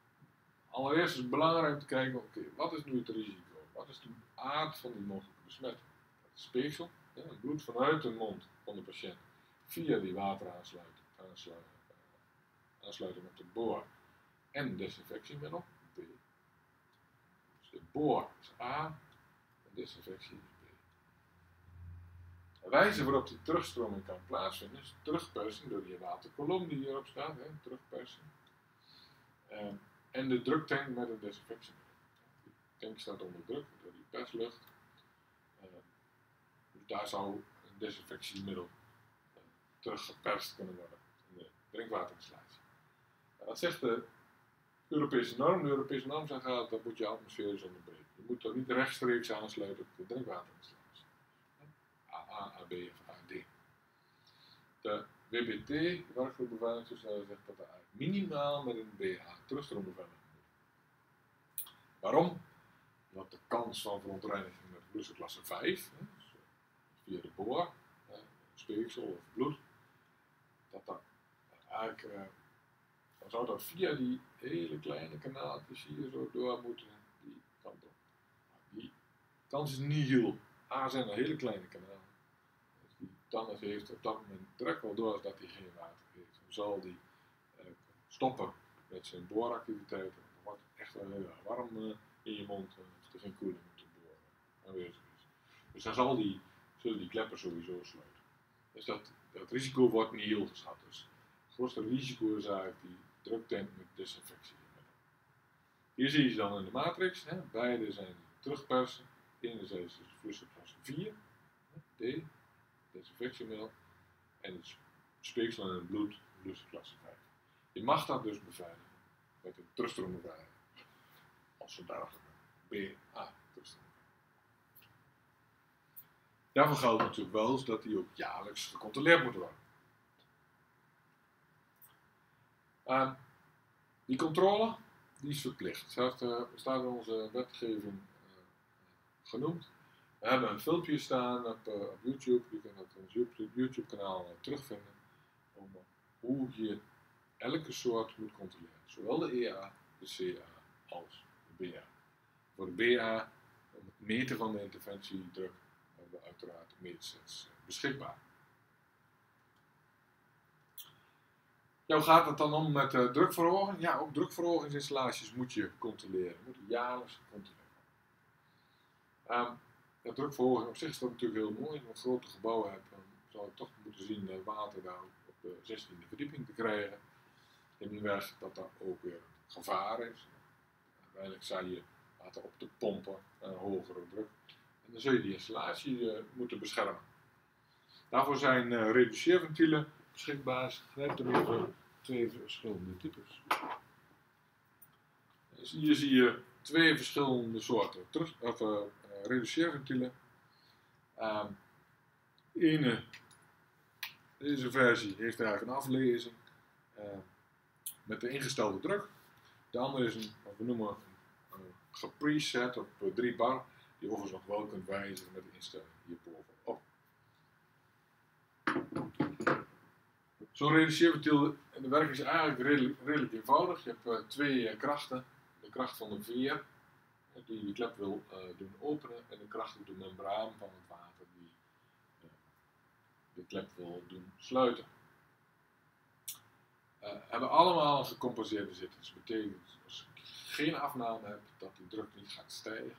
allereerst is het belangrijk te kijken, oké, wat is nu het risico? Wat is de aard van die mogelijke besmetting? Dat is speeksel, ja, het bloed vanuit de mond van de patiënt via die wateraansluiting op de boor en desinfectiemiddel, B. Dus de boor is A en desinfectie is B. De wijze waarop die terugstroming kan plaatsvinden is terugpersen door die waterkolom die hierop staat, hè, terugpersen, en de druktank met een desinfectiemiddel. De tank staat onder druk door die perslucht, dus daar zou een desinfectiemiddel teruggeperst kunnen worden in de drinkwaterinstallatie. Dat zegt de Europese norm. De Europese norm zegt dat moet je atmosferisch onderbreken. Je moet toch niet rechtstreeks aansluiten op de drinkwaterinstallatie. AA, AB of AD. De WBT, de werkgroep beveiligingsstelsel, zegt dat er minimaal met een BH terugstroombeveiliging moet. Waarom? Omdat de kans van verontreiniging met blussenklasse 5, dus via de boor, speeksel of bloed, dat dan eigenlijk, dan zou dat via die hele kleine kanaaltjes hier zo door moeten, die kant op. Die kans is nihil. A zijn er hele kleine kanalen. Dus die tandarts heeft op dat moment direct wel door dat hij geen water heeft. Dan zal die stoppen met zijn booractiviteiten. Dan wordt het echt wel heel erg warm in je mond, als er geen koeling op de boor aanwezig is. Dus dan zal zullen die kleppen sowieso sluiten. Dus dat risico wordt niet heel geschat. Dus het grootste risico is eigenlijk die druktank met desinfectie. Hier zie je ze dan in de matrix. Hè. Beide zijn terugpersen. Enerzijds is vloeistoffklasse 4, hè, D, desinfectiemiddel. En het speeksel en het bloed, vloeistoffklasse 5. Je mag dat dus beveiligen met een terugstroombeveiliger. Als zodanig een BA terugstroom. Daarvoor geldt natuurlijk wel eens dat die ook jaarlijks gecontroleerd moet worden. Die controle die is verplicht. Dat staat in onze wetgeving genoemd. We hebben een filmpje staan op YouTube. Je kunt dat op ons YouTube kanaal terugvinden. Om hoe je elke soort moet controleren. Zowel de EA, de CA als de BA. Voor de BA, om het meten van de interventiedruk, hebben we uiteraard meetsets beschikbaar. Ja, hoe gaat het dan om met drukverhoging? Ja, ook drukverhogingsinstallaties moet je controleren. Moet je jaarlijks controleren. Ja, drukverhoging op zich is dat natuurlijk heel mooi. Als je een grote gebouwen hebt, dan zou je toch moeten zien water daar op de 16e verdieping te krijgen. En niet weg dat daar ook weer gevaar is. Uiteindelijk zou je water op te pompen naar een hogere druk. En dan zul je die installatie moeten beschermen. Daarvoor zijn reduceerventielen beschikbaar. Je hebt er twee verschillende types. Dus hier zie je twee verschillende soorten reduceerventielen. Deze versie heeft eigenlijk een aflezing met de ingestelde druk. De andere is een, wat we noemen, gepreset op 3 bar. Die overigens nog wel kunt wijzigen met de instelling hierboven op. Zo'n reduceerventiel, de werking is eigenlijk redelijk eenvoudig. Je hebt twee krachten. De kracht van de veer, die de klep wil doen openen. En de kracht op de membraan van het water, die de klep wil doen sluiten. Hebben allemaal gecompenseerde zitters. Dat betekent, als je geen afname hebt, dat die druk niet gaat stijgen.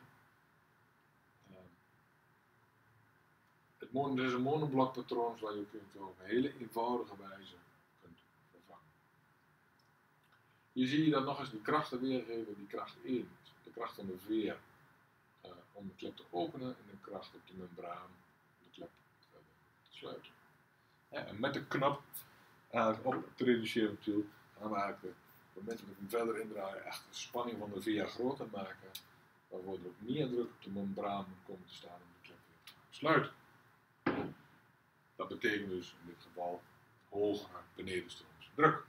Er is een monoblokpatroon waar je kunt op een hele eenvoudige wijze kunt vervangen. Hier zie je dat nog eens die krachten weergeven. Die kracht 1, de kracht van de veer om de klep te openen en de kracht op de membraan om de klep te sluiten. Ja, en met de knop op het reduceerventiel gaan we eigenlijk op het moment dat we hem verder indraaien echt de spanning van de veer groter maken. Waardoor er ook meer druk op de membraan moet komen te staan om de klep weer te sluiten. Dat betekent dus in dit geval hoge benedenstrooms druk.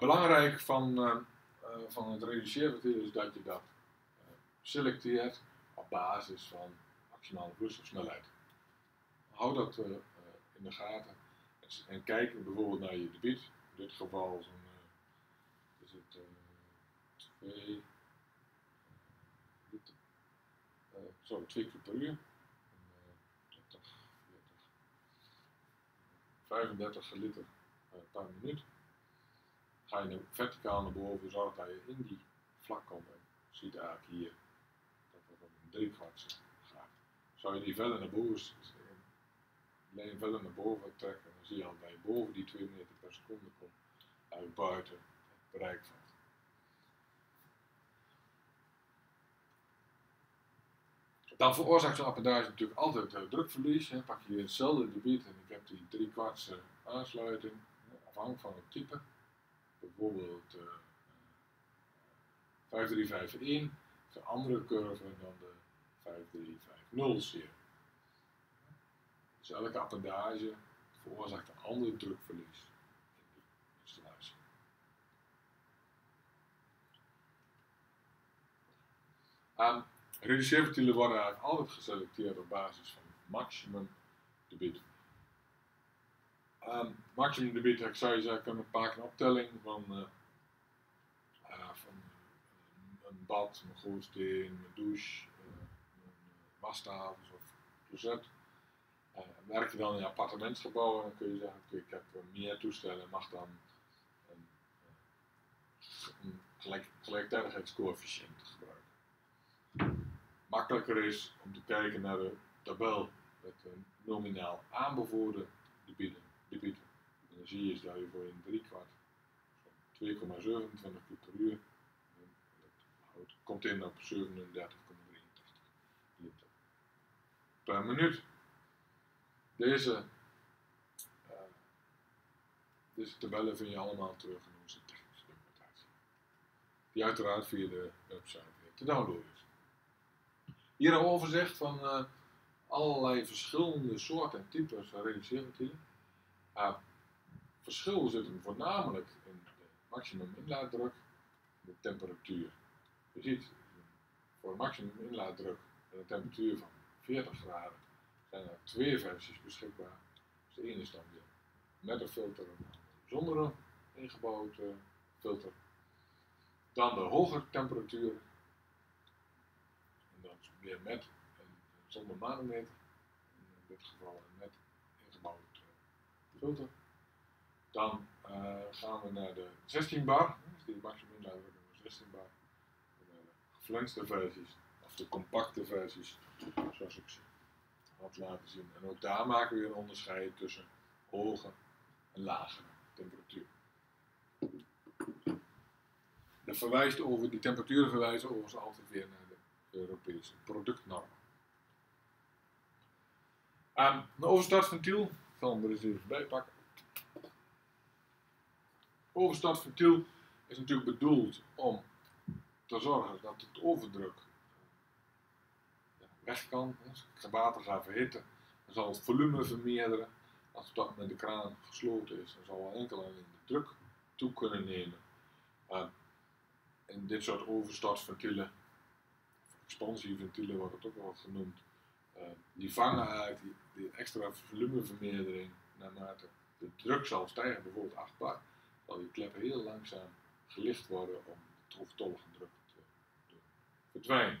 Belangrijk van het reduceerverteren is dat je dat selecteert op basis van maximale vloeistofsnelheid. Hou dat in de gaten en kijk bijvoorbeeld naar je debiet. In dit geval is het 2 keer per uur, 30, 40, 35 liter per minuut. Ga je verticaal naar boven, zorg dat je in die vlak komt. Je ziet eigenlijk hier dat het op een 3 kwart gaat. Zou je die verder naar boven, lijn verder naar boven trekken, dan zie je al dat je boven die 2 meter per seconde komt uit buiten het bereik valt. Dan veroorzaakt zo'n appendage natuurlijk altijd drukverlies. Hè. Pak je hetzelfde debiet en ik heb die 3 kwart aansluiting, afhankelijk van het type. Bijvoorbeeld 5351 is een andere curve dan de 5350-serie. Dus elke appendage veroorzaakt een ander drukverlies in de installatie. Reduceerventielen worden eigenlijk altijd geselecteerd op basis van maximum debiet. Maximum debiet, ik zou je zeggen, een paar keer optelling van een bad, een gootsteen, een douche, een wastafels of een closet. Werk je dan in appartementsgebouwen, dan kun je zeggen, okay, ik heb meer toestellen, mag dan een gelijktijdigheidscoëfficiënt gebruiken. Makkelijker is om te kijken naar de tabel met een nominaal aanbevolen debieten. En dan zie je dat je voor een 3 kwart 2,27 keer per uur komt in op 37,83 liter per minuut. Deze tabellen vind je allemaal terug in onze technische documentatie, die uiteraard via de website weer te downloaden is. Hier een overzicht van allerlei verschillende soorten en types van reduceerventielen. Verschil zit hem voornamelijk in de maximum inlaatdruk en de temperatuur. Je ziet, voor maximum inlaatdruk en een temperatuur van 40 graden zijn er 2 versies beschikbaar. Dus de ene is dan weer met een filter en zonder een ingebouwd filter. Dan de hogere temperatuur. En dan weer met en zonder manometer. In dit geval met ingebouwd filter. Dan gaan we naar de 16 bar, dus die maximum inlaatdruk nummer 16 bar. En naar de geflenste versies, of de compacte versies, zoals ik ze had laten zien. En ook daar maken we weer een onderscheid tussen hoge en lagere temperatuur. Die temperaturen verwijzen overigens altijd weer naar de Europese productnormen. Een overstartventiel. Ik zal hem er eens even bij pakken. Overstartventiel is natuurlijk bedoeld om te zorgen dat het overdruk weg kan. Als ik het water ga verhitten, dan zal het volume vermeerderen. Als op dat moment de kraan gesloten is, dan zal er enkel en alleen de druk toe kunnen nemen. En dit soort overstartventielen, of expansieventielen wordt het ook wel genoemd, die vangen eigenlijk die extra volumevermeerdering naarmate de druk zal stijgen, bijvoorbeeld 8 bar, zal die kleppen heel langzaam gelicht worden om de overtollige druk te doen verdwijnen.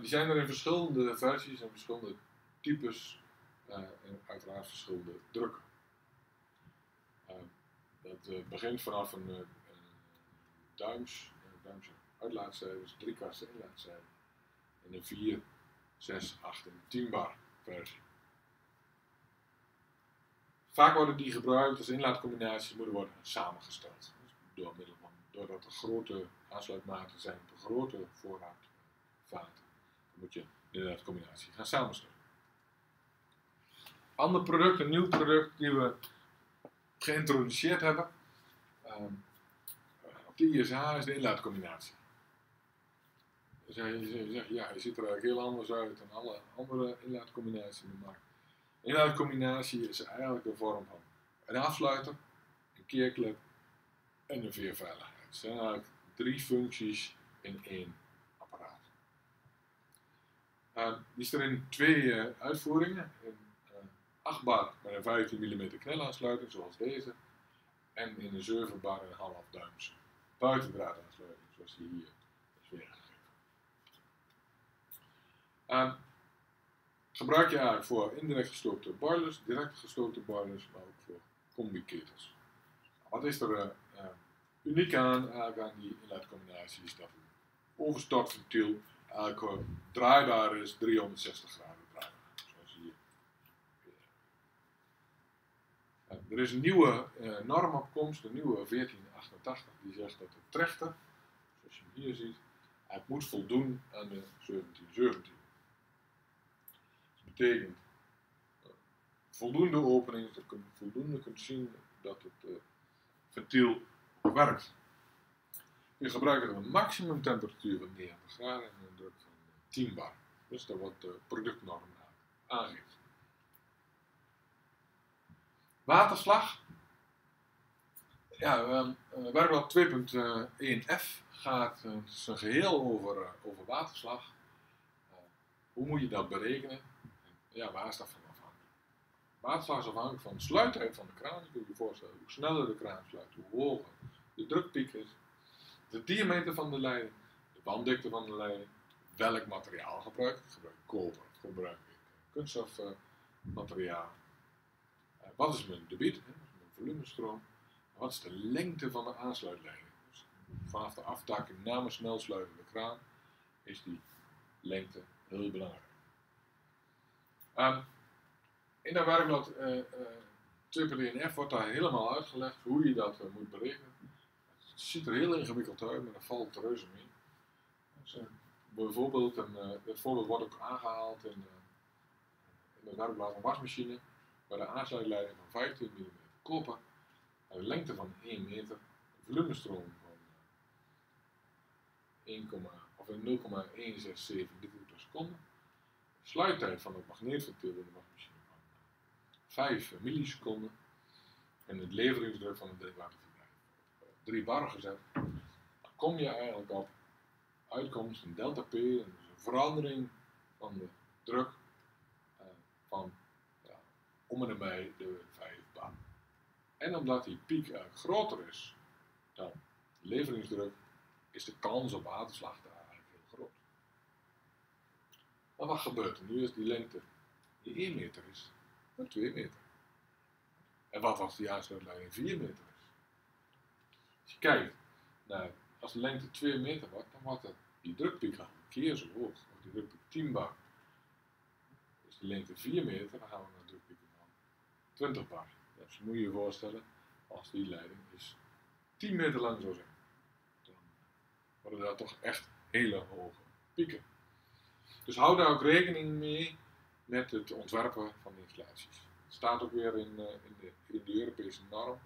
Die zijn er in verschillende versies en verschillende types en uiteraard verschillende drukken. Dat begint vanaf een duimse uitlaatcijfers, 3 kwart inlaatcijfers. En een 4, 6, 8 en 10 bar versie. Vaak worden die gebruikt als inlaatcombinaties, moeten worden samengesteld. Dus door middel van, doordat er grote aansluitmaten zijn op een grote voorraadvaten, moet je een inlaatcombinatie gaan samenstellen. Ander product, een nieuw product die we geïntroduceerd hebben, op de ISH is de inlaatcombinatie. Je zegt, ja, je ziet er eigenlijk heel anders uit dan alle andere inlaatcombinaties in de markt. En elke combinatie is eigenlijk een vorm van een afsluiter, een keerclip en een veerveiligheid. Het zijn eigenlijk drie functies in één apparaat. Die is er in twee uitvoeringen. In 8 bar met een 15 mm knelaansluiting, zoals deze. En in een 7 bar een half duims buitendraadaansluiting, zoals die hier is weergegeven. Gebruik je eigenlijk voor indirect gestookte boilers, direct gestookte boilers, maar ook voor combi-ketels. Wat is er uniek aan die inlaatcombinatie is dat een overstort ventiel eigenlijk draaibaar is, 360 graden draaibaar, zoals hier. Er is een nieuwe norm op komst, de nieuwe 1488, die zegt dat de trechter, zoals je hem hier ziet, het moet voldoen aan de 1717. Dat betekent voldoende opening, dat je voldoende kunt zien dat het ventiel werkt. Je gebruikt een maximum temperatuur van 90 graden en een druk van 10 bar. Dus dat wordt de productnorm aangeeft. Waterslag. Ja, werkblad 2.1f gaat zijn geheel over waterslag. Hoe moet je dat berekenen? Ja, waar is dat van afhankelijk? Waterslag is afhankelijk van de sluitheid van de kraan. Je kunt je voorstellen, hoe sneller de kraan sluit, hoe hoger de drukpiek is, de diameter van de leiding, de banddikte van de leiding, welk materiaal gebruik ik? Gebruik ik koper, gebruik ik kunststofmateriaal. Wat is mijn debiet, hè? Wat is mijn volumestroom? Wat is de lengte van de aansluitleiding? Dus vanaf de aftakking na mijn snelsluitende kraan is die lengte heel belangrijk. In dat werkblad 2.1f wordt daar helemaal uitgelegd hoe je dat moet berekenen. Het ziet er heel ingewikkeld uit, maar dat valt reuze mee. Dus, bijvoorbeeld, het voorbeeld wordt ook aangehaald in het werkblad van wasmachine, bij de aansluitleiding van 15 mm koper, een lengte van 1 meter, een volumestroom van 0,167 liter per seconde. Sluittijd van het magneetventiel in de wasmachine van 5 milliseconden en het leveringsdruk van het drinkwaterbeveiliging 3 bar gezet, dan kom je eigenlijk op uitkomst een delta P, dus een verandering van de druk van ja, om en nabij de 5 bar. En omdat die piek eigenlijk groter is dan de leveringsdruk, is de kans op waterslag daar eigenlijk heel groot. Maar wat gebeurt er nu als die lengte die 1 meter is, naar 2 meter? En wat als die aansluitleiding 4 meter is? Als je kijkt, nou, als de lengte 2 meter wordt, dan wordt die drukpiek al een keer zo hoog. Of die drukpiek 10 bar. Is de lengte 4 meter, dan gaan we naar de drukpiek van 20 bar. Dus moet je je voorstellen, als die leiding is 10 meter lang zou zijn, dan worden daar toch echt hele hoge pieken. Dus hou daar ook rekening mee met het ontwerpen van de installaties. Het staat ook weer in de Europese norm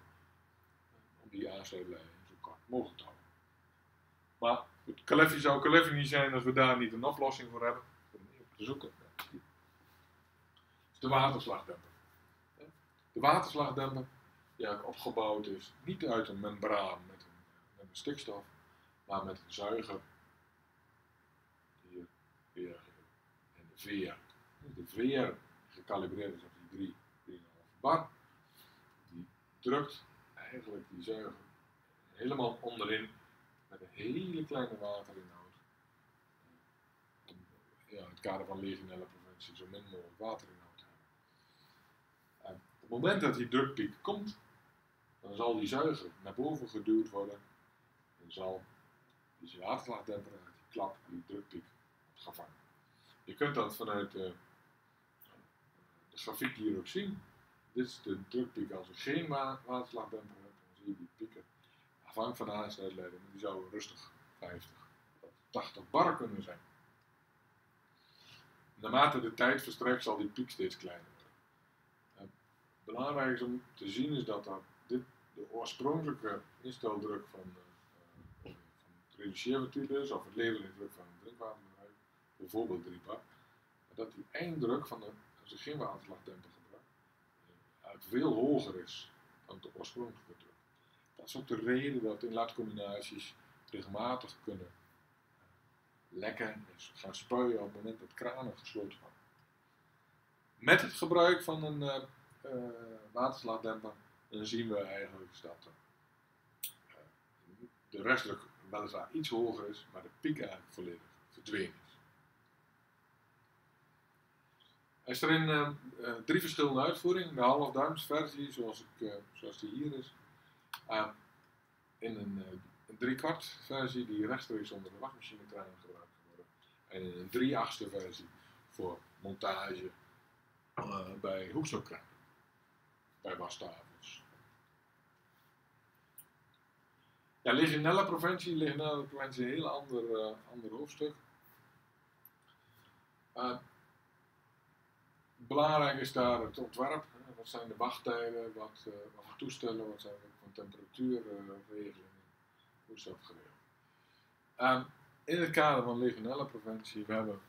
om die aansluitlijn zo kort mogelijk te houden. Maar het Caleffi zou Caleffi niet zijn als we daar niet een oplossing voor hebben. Te zoeken. De waterslagdemper. De waterslagdemper die ook opgebouwd is, niet uit een membraan met een stikstof, maar met een zuiger. En de VR. De VR gecalibreerd is op die 3,5 bar. Die drukt eigenlijk die zuiger helemaal onderin met een hele kleine waterinhoud. Om ja, in het kader van Legionella preventie zo min mogelijk waterinhoud te hebben. En op het moment dat die drukpiek komt, dan zal die zuiger naar boven geduwd worden. En zal die waterslagdemper uit die klap, die drukpiek, gevangen. Je kunt dat vanuit de grafiek hier ook zien. Dit is de drukpiek als er geen waterslagdemper hebt. Dan zie je die pieken afhankelijk van de aansluitleiding. Die zouden rustig 50 tot 80 bar kunnen zijn. Naarmate de tijd verstrekt zal die piek steeds kleiner worden. Belangrijk is om te zien is dat de oorspronkelijke insteldruk van het reduceerventiel is, of het leveringsdruk van het drinkwater. Bijvoorbeeld 3 bar, dat die einddruk van als je geen waterslagdemper gebruikt, het veel hoger is dan de oorspronkelijke druk. Dat is ook de reden dat inlaatcombinaties regelmatig kunnen lekken en gaan spuien op het moment dat kranen gesloten worden. Met het gebruik van een waterslagdemper dan zien we eigenlijk dat de restdruk weliswaar iets hoger is, maar de piek eigenlijk volledig verdwenen is. Er is in drie verschillende uitvoeringen. De halfduimsversie, zoals die hier is. In een driekwart versie, die rechtstreeks onder de wachtmachinetrein gebruikt worden. En in een 3/8ste versie voor montage bij hoekstokkranen, bij wastafels. Ja, Legionella provincie is een heel ander hoofdstuk. Belangrijk is daar het ontwerp. Wat zijn de wachttijden, wat voor toestellen, wat zijn de temperatuurregelingen, hoe is dat geregeld? In het kader van Legionella provincie, we hebben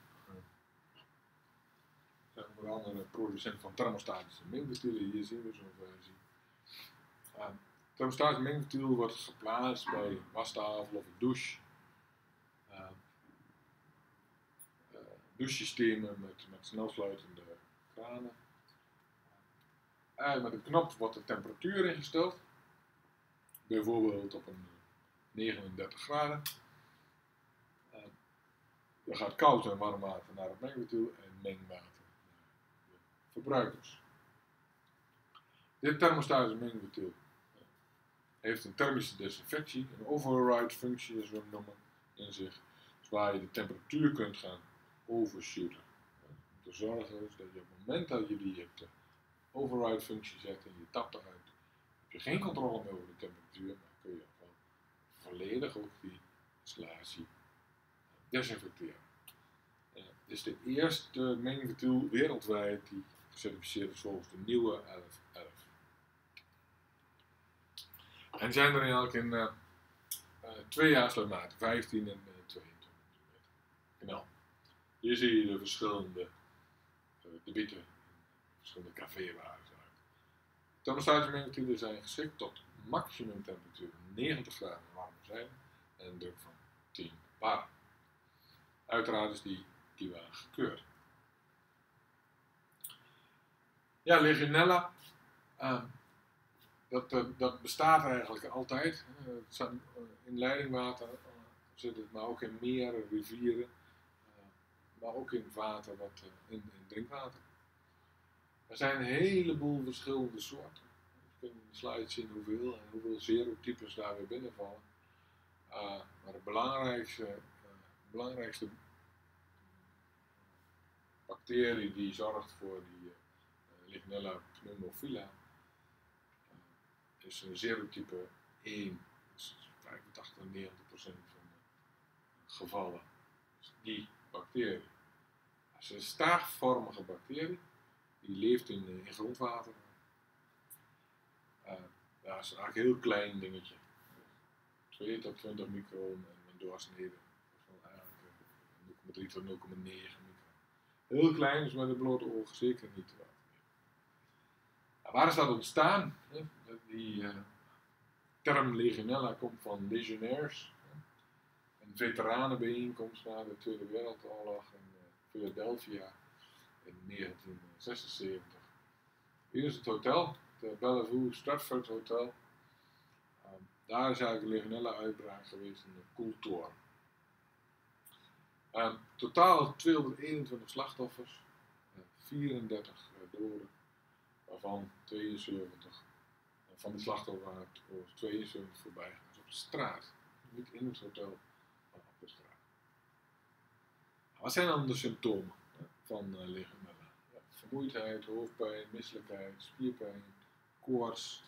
onder andere producent van thermostatische mengventielen. Hier zien we zo'n versie. Thermostatische mengventiel wordt geplaatst bij een wastafel of een douche. Douchesystemen met snelsluitende kranen. Met een knop wordt de temperatuur ingesteld, bijvoorbeeld op een 39 graden. Dan gaat koud en warm water naar het mengventiel en mengwater. Verbruikers. Dit thermostatische mengventiel heeft een thermische desinfectie, een override functie als we hem noemen, in zich, dus waar je de temperatuur kunt gaan overshooten. Om te zorgen dus dat je op het moment dat je die hebt, de override functie zet en je tapt eruit, heb je geen controle meer over de temperatuur, maar kun je gewoon volledig ook die installatie desinfecteren. Het is de eerste mengventiel wereldwijd die gecertificeerd is volgens de nieuwe 1111. En zijn er eigenlijk in 2 aansluitmaten, 15 en 22 kanaal. Hier zie je de verschillende debieten, verschillende kV-waarden. Thermostatische mengventielen zijn geschikt tot maximum temperatuur 90 graden warm zijn en een druk van 10 bar. Uiteraard is die KIWA gekeurd. Ja, Legionella, dat bestaat eigenlijk altijd. Het staat in leidingwater zit het, maar ook in meren, rivieren, maar ook in water, in drinkwater. Er zijn een heleboel verschillende soorten. Je kunt in de slide zien hoeveel en hoeveel serotypes daar weer binnenvallen. Maar het belangrijkste bacterie die zorgt voor die Legionella pneumophila is een serotype 1, dus 85-90% van de gevallen. Dus die bacterie. Dat is een staafvormige bacterie, die leeft in grondwater. Dat is eigenlijk een heel klein dingetje, 2 tot 20 micron en een doorsnede van eigenlijk 0,3 tot 0,9. Heel klein, dus met de blote ogen zeker niet te wachten. Nou, waar is dat ontstaan? Die term Legionella komt van legionairs. Een veteranenbijeenkomst na de Tweede Wereldoorlog in Philadelphia in 1976. Hier is het hotel, het Bellevue Stratford Hotel. Daar is eigenlijk een Legionella-uitbraak geweest in de Koeltoren. Totaal 221 slachtoffers, 34 doden, waarvan 72 van de slachtoffers waren 72 voorbijgangers op de straat. Niet in het hotel, maar op de straat. Wat zijn dan de symptomen van Legionella? Ja, vermoeidheid, hoofdpijn, misselijkheid, spierpijn, koorts,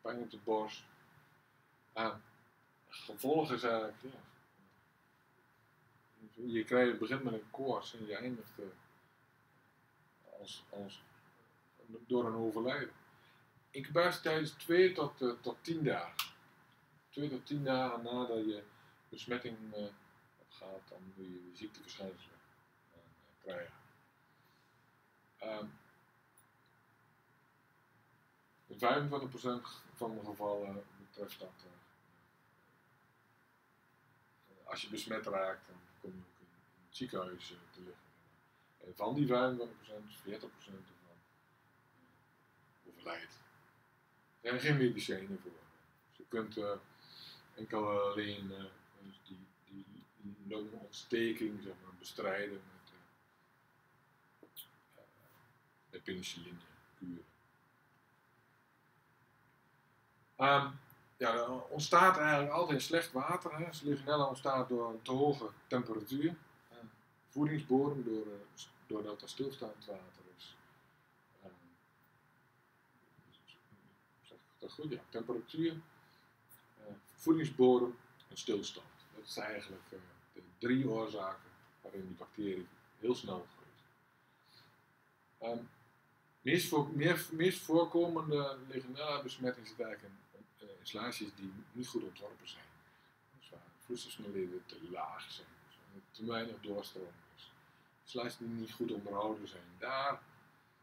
pijn op de borst. Gevolg is eigenlijk. Ja, je begint met een koorts en je eindigt door een overlijden. Incubatietijd is 2 tot 10 dagen. 2 tot 10 dagen nadat je besmetting hebt gehad, dan moet je ziekteverschijnselen krijgen. 25% van de gevallen betreft dat. Als je besmet raakt, dan kom je ook in het ziekenhuis te liggen. En van die 25%, 40% ervan overlijdt. Er zijn geen medicijnen voor. Dus je kunt enkel alleen dus die longontsteking, zeg maar, bestrijden met penicilline kuren. Ja, er ontstaat eigenlijk altijd slecht water. Hè. Legionella ontstaat door een te hoge temperatuur. Voedingsbodem, doordat er stilstaand water is. Zeg ik dat goed? Ja, temperatuur, voedingsbodem en stilstand. Dat zijn eigenlijk de drie oorzaken waarin die bacterie heel snel groeit. Meest voorkomende legionella besmetting zit eigenlijk in installaties die niet goed ontworpen zijn. Dus waar de vloeistofsnelheden te laag zijn, dus waar er te weinig doorstroming is. Installaties die niet goed onderhouden zijn daar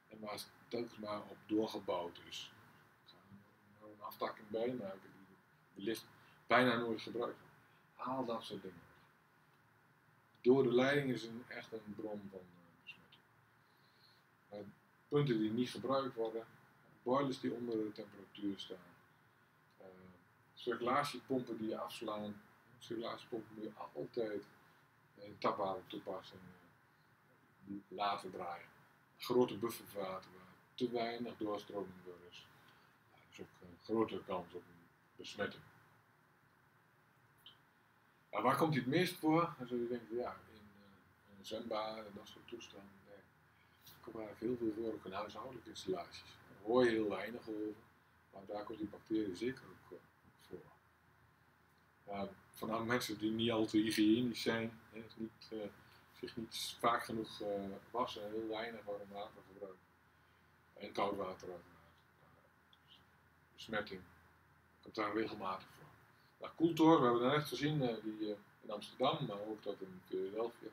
en waar het telkens maar op doorgebouwd is. Er gaat een aftakking bij, maar die wellicht bijna nooit gebruikt wordt. Haal dat soort dingen. Door de leiding is echt een bron van besmetting. Punten die niet gebruikt worden, boilers die onder de temperatuur staan, circulatiepompen die je afslaan, circulatiepompen moet je altijd in tapwater toepassen, laten draaien. Grote buffervaten waar te weinig doorstroming door is. Dat is ook een grotere kans op een besmetting. Maar waar komt dit het meest voor? Dan zul je denken, ja, in zwembaden en dat soort toestanden. Nee. Er komt eigenlijk heel veel voor, ook in huishoudelijke installaties. Daar hoor je heel weinig over, maar daar komt die bacteriën zeker ook voor. Vooral mensen die niet al te hygiënisch zijn, hè, zich niet vaak genoeg wassen, heel weinig warm water gebruiken. En koud water uiteraard. Besmetting komt daar regelmatig voor. Nou, Koeltoren, we hebben het net gezien, die in Amsterdam, maar ook dat in Philadelphia.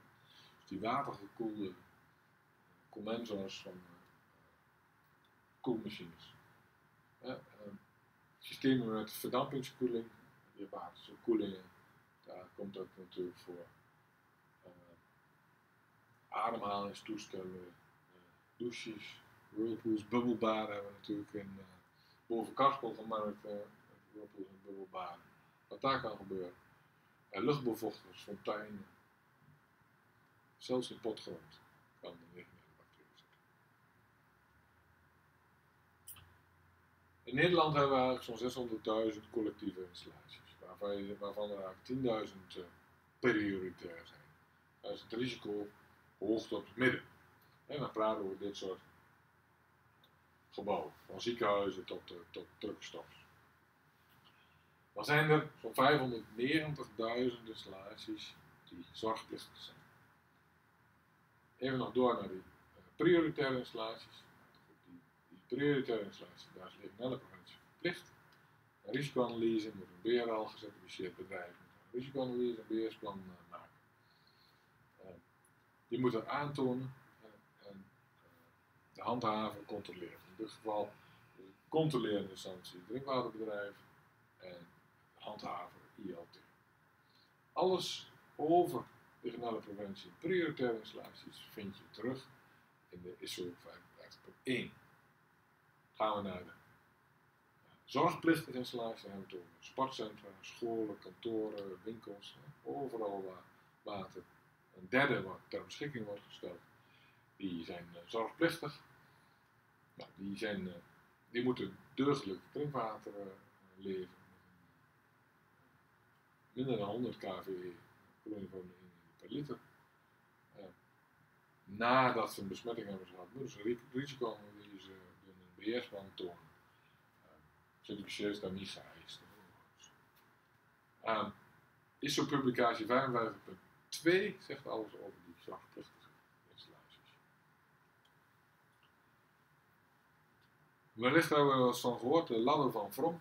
Dus die watergekoelde condensors van koelmachines. Systemen met verdampingskoeling, je waterse koelingen, daar komt dat natuurlijk voor. Ademhalingstoestellen, douches, whirlpools, bubbelbaden hebben we natuurlijk in boven Karspel gemaakt, whirlpools en bubbelbaden. Wat daar kan gebeuren. Luchtbevochtigers, fonteinen, zelfs in potgrond kan de legionella bacteriën zitten. In Nederland hebben we eigenlijk zo'n 600.000 collectieve installaties, waarvan er eigenlijk 10.000 prioritair zijn. Daar is het risico hoog tot het midden. En dan praten we over dit soort gebouwen, van ziekenhuizen tot truckstops. Dan zijn er zo'n 590.000 installaties die zorgplichtig zijn. Even nog door naar die prioritaire installaties. Die prioritaire installaties, daar is legionella-preventie verplicht. Een risicoanalyse moet een BRL gecertificeerd bedrijf een risicoanalyse en beheersplan maken. Die moet er aantonen en de handhaver controleren. In dit geval de controlerende instantie, het drinkwaterbedrijf en handhaver, ILT. Alles over legionella preventie en prioritaire installaties vind je terug in de ISO 55.1. Gaan we naar de zorgplichtige installaties, hebben we sportcentra, scholen, kantoren, winkels, overal waar water een derde wat ter beschikking wordt gesteld. Die zijn zorgplichtig. Nou, die moeten deugdelijk drinkwater leveren. Minder dan 100 kVE koelniveau per liter. Nadat ze een besmetting hebben gehad, moeten ze risicoanalyse doen, een beheersplan tonen. Certificeer is daar niet geëist. ISO publicatie 55.2 zegt alles over die zorgplichtige installaties. Wellicht hebben we er wel eens van gehoord, de ladder van Vrom.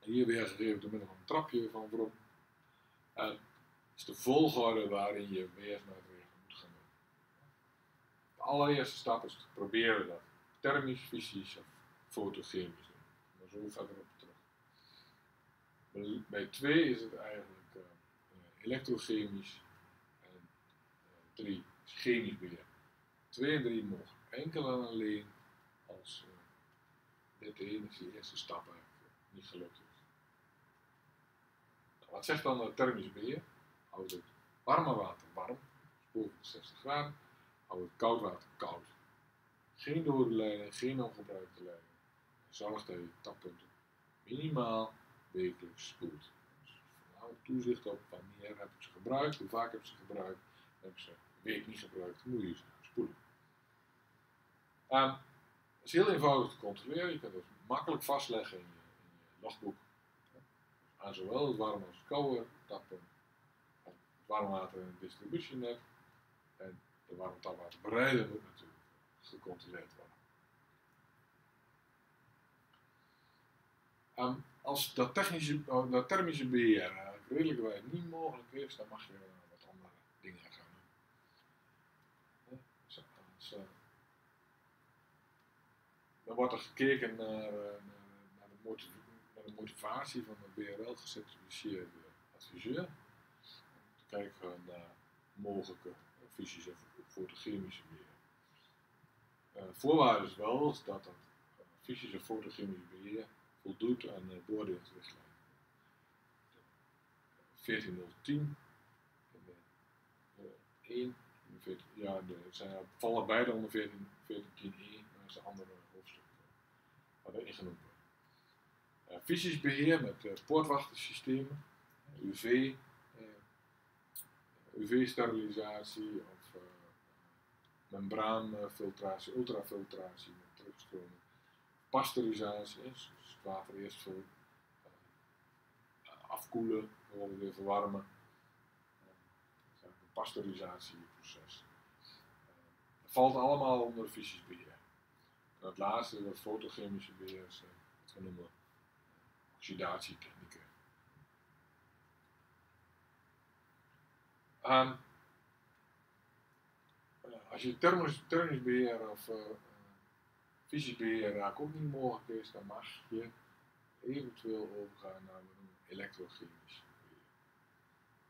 Hier weergegeven door middel van een trapje van Vrom. Dat is de volgorde waarin je weersmaatregelen moet gaan doen. De allereerste stap is te proberen dat thermisch, fysisch of fotogenisch. Maar zo gaat erop terug. Maar bij 2 is het eigenlijk elektrochemisch en 3 is chemisch beheer. 2 en 3 mogen enkel en alleen als dit de enige eerste stap niet gelukt is. Nou, wat zegt dan het thermisch beheer? Houdt het warme water warm, boven de 60 graden, houdt het koud water koud. Geen dode lijnen, geen ongebruikte lijnen. Zorg dat je tappunten minimaal wekelijks spoelt. Dus hou toezicht op wanneer heb ik ze gebruikt, hoe vaak heb ik ze gebruikt, heb ik ze een week niet gebruikt, moet je ze spoelen. Het is heel eenvoudig te controleren, je kunt het makkelijk vastleggen in je logboek. Dus aan zowel het warme als het koude tappen, het warm water in het distributienet en de warme tapwater bereiden moet natuurlijk gecontroleerd worden. Als dat thermische beheer redelijkerwijs niet mogelijk is, dan mag je wat andere dingen gaan doen. Dan wordt er gekeken naar de motivatie van de BRL-gecertificeerde adviseur. Te kijken naar mogelijke visies voor de chemische beheer. Voorwaarde is wel dat het visies en fotochemisch beheer voldoet aan de beoordelingsrichtlijn 14010 en de 1. Ja, ze vallen beide onder 14101, maar dat is een andere hoofdstuk waar we ingenoemd worden. Fysisch beheer met poortwachtersystemen, UV-sterilisatie of membraanfiltratie, ultrafiltratie met terugstroming, pasteurisatie, dus het water eerst voor afkoelen, gewoon weer verwarmen. Pasteurisatieproces. Dat valt allemaal onder fysisch beheer. En het laatste, dat fotochemische beheer, is wat we noemen oxidatietechnieken. Als je thermisch beheer of fysisch beheer ook niet mogelijk is, dan mag je eventueel overgaan naar elektrochemisch beheer.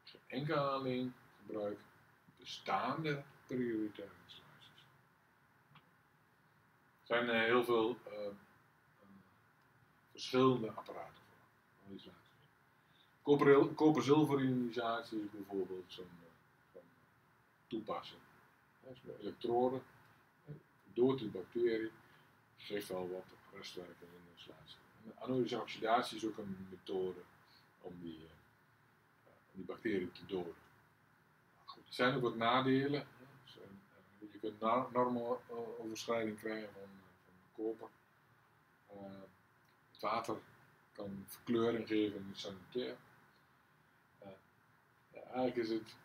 Dus enkel alleen gebruik bestaande prioritaire installaties. Er zijn heel veel verschillende apparaten voor. Koper-zilverionisatie is bijvoorbeeld zo'n toepassing. Dat is met elektroden, dood de bacterie, geeft al wat restwerk in de installatie. Anodische oxidatie is ook een methode om die bacteriën te doden. Er zijn ook wat nadelen. Je kunt normoverschrijding krijgen van koper. Het water kan verkleuring geven in het sanitair. Eigenlijk is het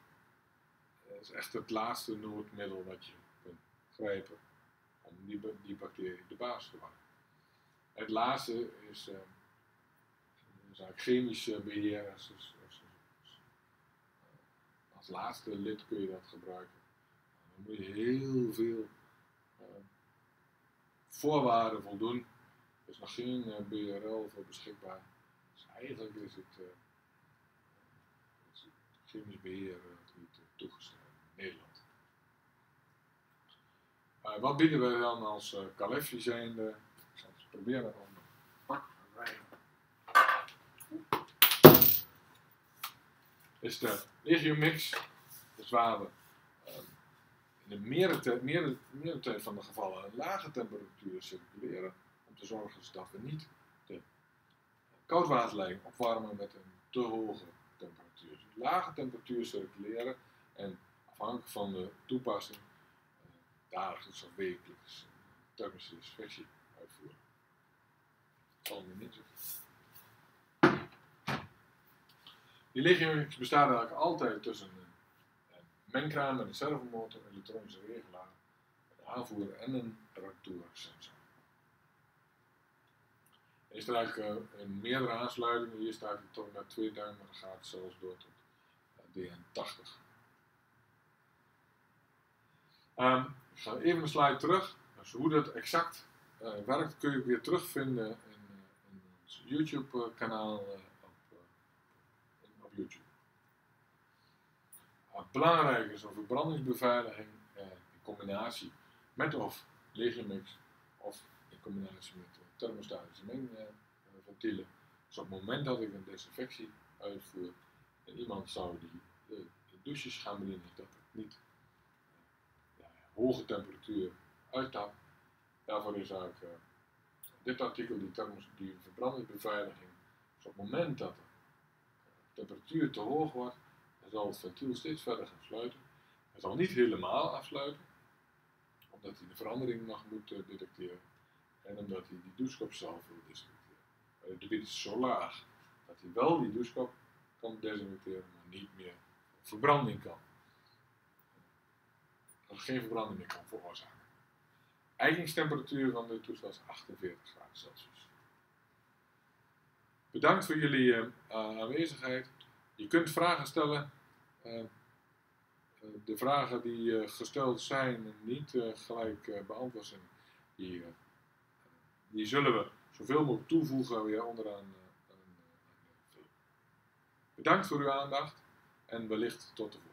is echt het laatste noodmiddel wat je kunt grijpen om die bacterie de baas te worden. Het laatste is eigenlijk chemisch beheer. Als laatste lid kun je dat gebruiken. Dan moet je heel veel voorwaarden voldoen. Er is nog geen BRL voor beschikbaar. Dus eigenlijk is het chemisch beheer niet toegestaan in Nederland. Wat bieden wij dan als Caleffi zijnde? Ik zal het proberen om een pak te rijden. Is de Legiomix, dat is waar we in de meerderheid van de gevallen een lage temperatuur circuleren, om te zorgen dat we niet de koudwaterlijn opwarmen met een te hoge temperatuur. Dus lage temperatuur circuleren en afhankelijk van de toepassing dagelijks of wekelijks thermische inspectie uitvoeren. Dat zal niet zo. Die Legiomix bestaat eigenlijk altijd tussen een mengkraam met een servomotor, een elektronische regelaar, een aanvoer en een temperatuursensor. Er is er eigenlijk een meerdere aansluitingen. Hier staat het tot naar 2 duim, maar dan gaat het zelfs door tot DN80. Ik ga even een slide terug, dus hoe dat exact werkt, kun je weer terugvinden in ons YouTube kanaal op YouTube. Belangrijk is een verbrandingsbeveiliging in combinatie met of Legiomix of in combinatie met thermostatische mengventielen. Dus op het moment dat ik een desinfectie uitvoer en iemand zou die douches gaan bedienen, dat ik niet hoge temperatuur uittap. Daarvoor is eigenlijk dit artikel, die verbrandingsbeveiliging. Dus op het moment dat de temperatuur te hoog wordt, dan zal het ventiel steeds verder gaan sluiten. Hij zal niet helemaal afsluiten, omdat hij de verandering nog moet detecteren en omdat hij die douchekop zelf wil desinfecteren. De wind is zo laag dat hij wel die douchekop kan desinfecteren, maar niet meer verbranding kan. Dat er geen verbranding meer kan veroorzaken. Eigingstemperatuur van de toestel is 48 graden Celsius. Bedankt voor jullie aanwezigheid. Je kunt vragen stellen. De vragen die gesteld zijn niet gelijk beantwoord zijn, die zullen we zoveel mogelijk toevoegen weer onderaan aan de film. Bedankt voor uw aandacht en wellicht tot de volgende.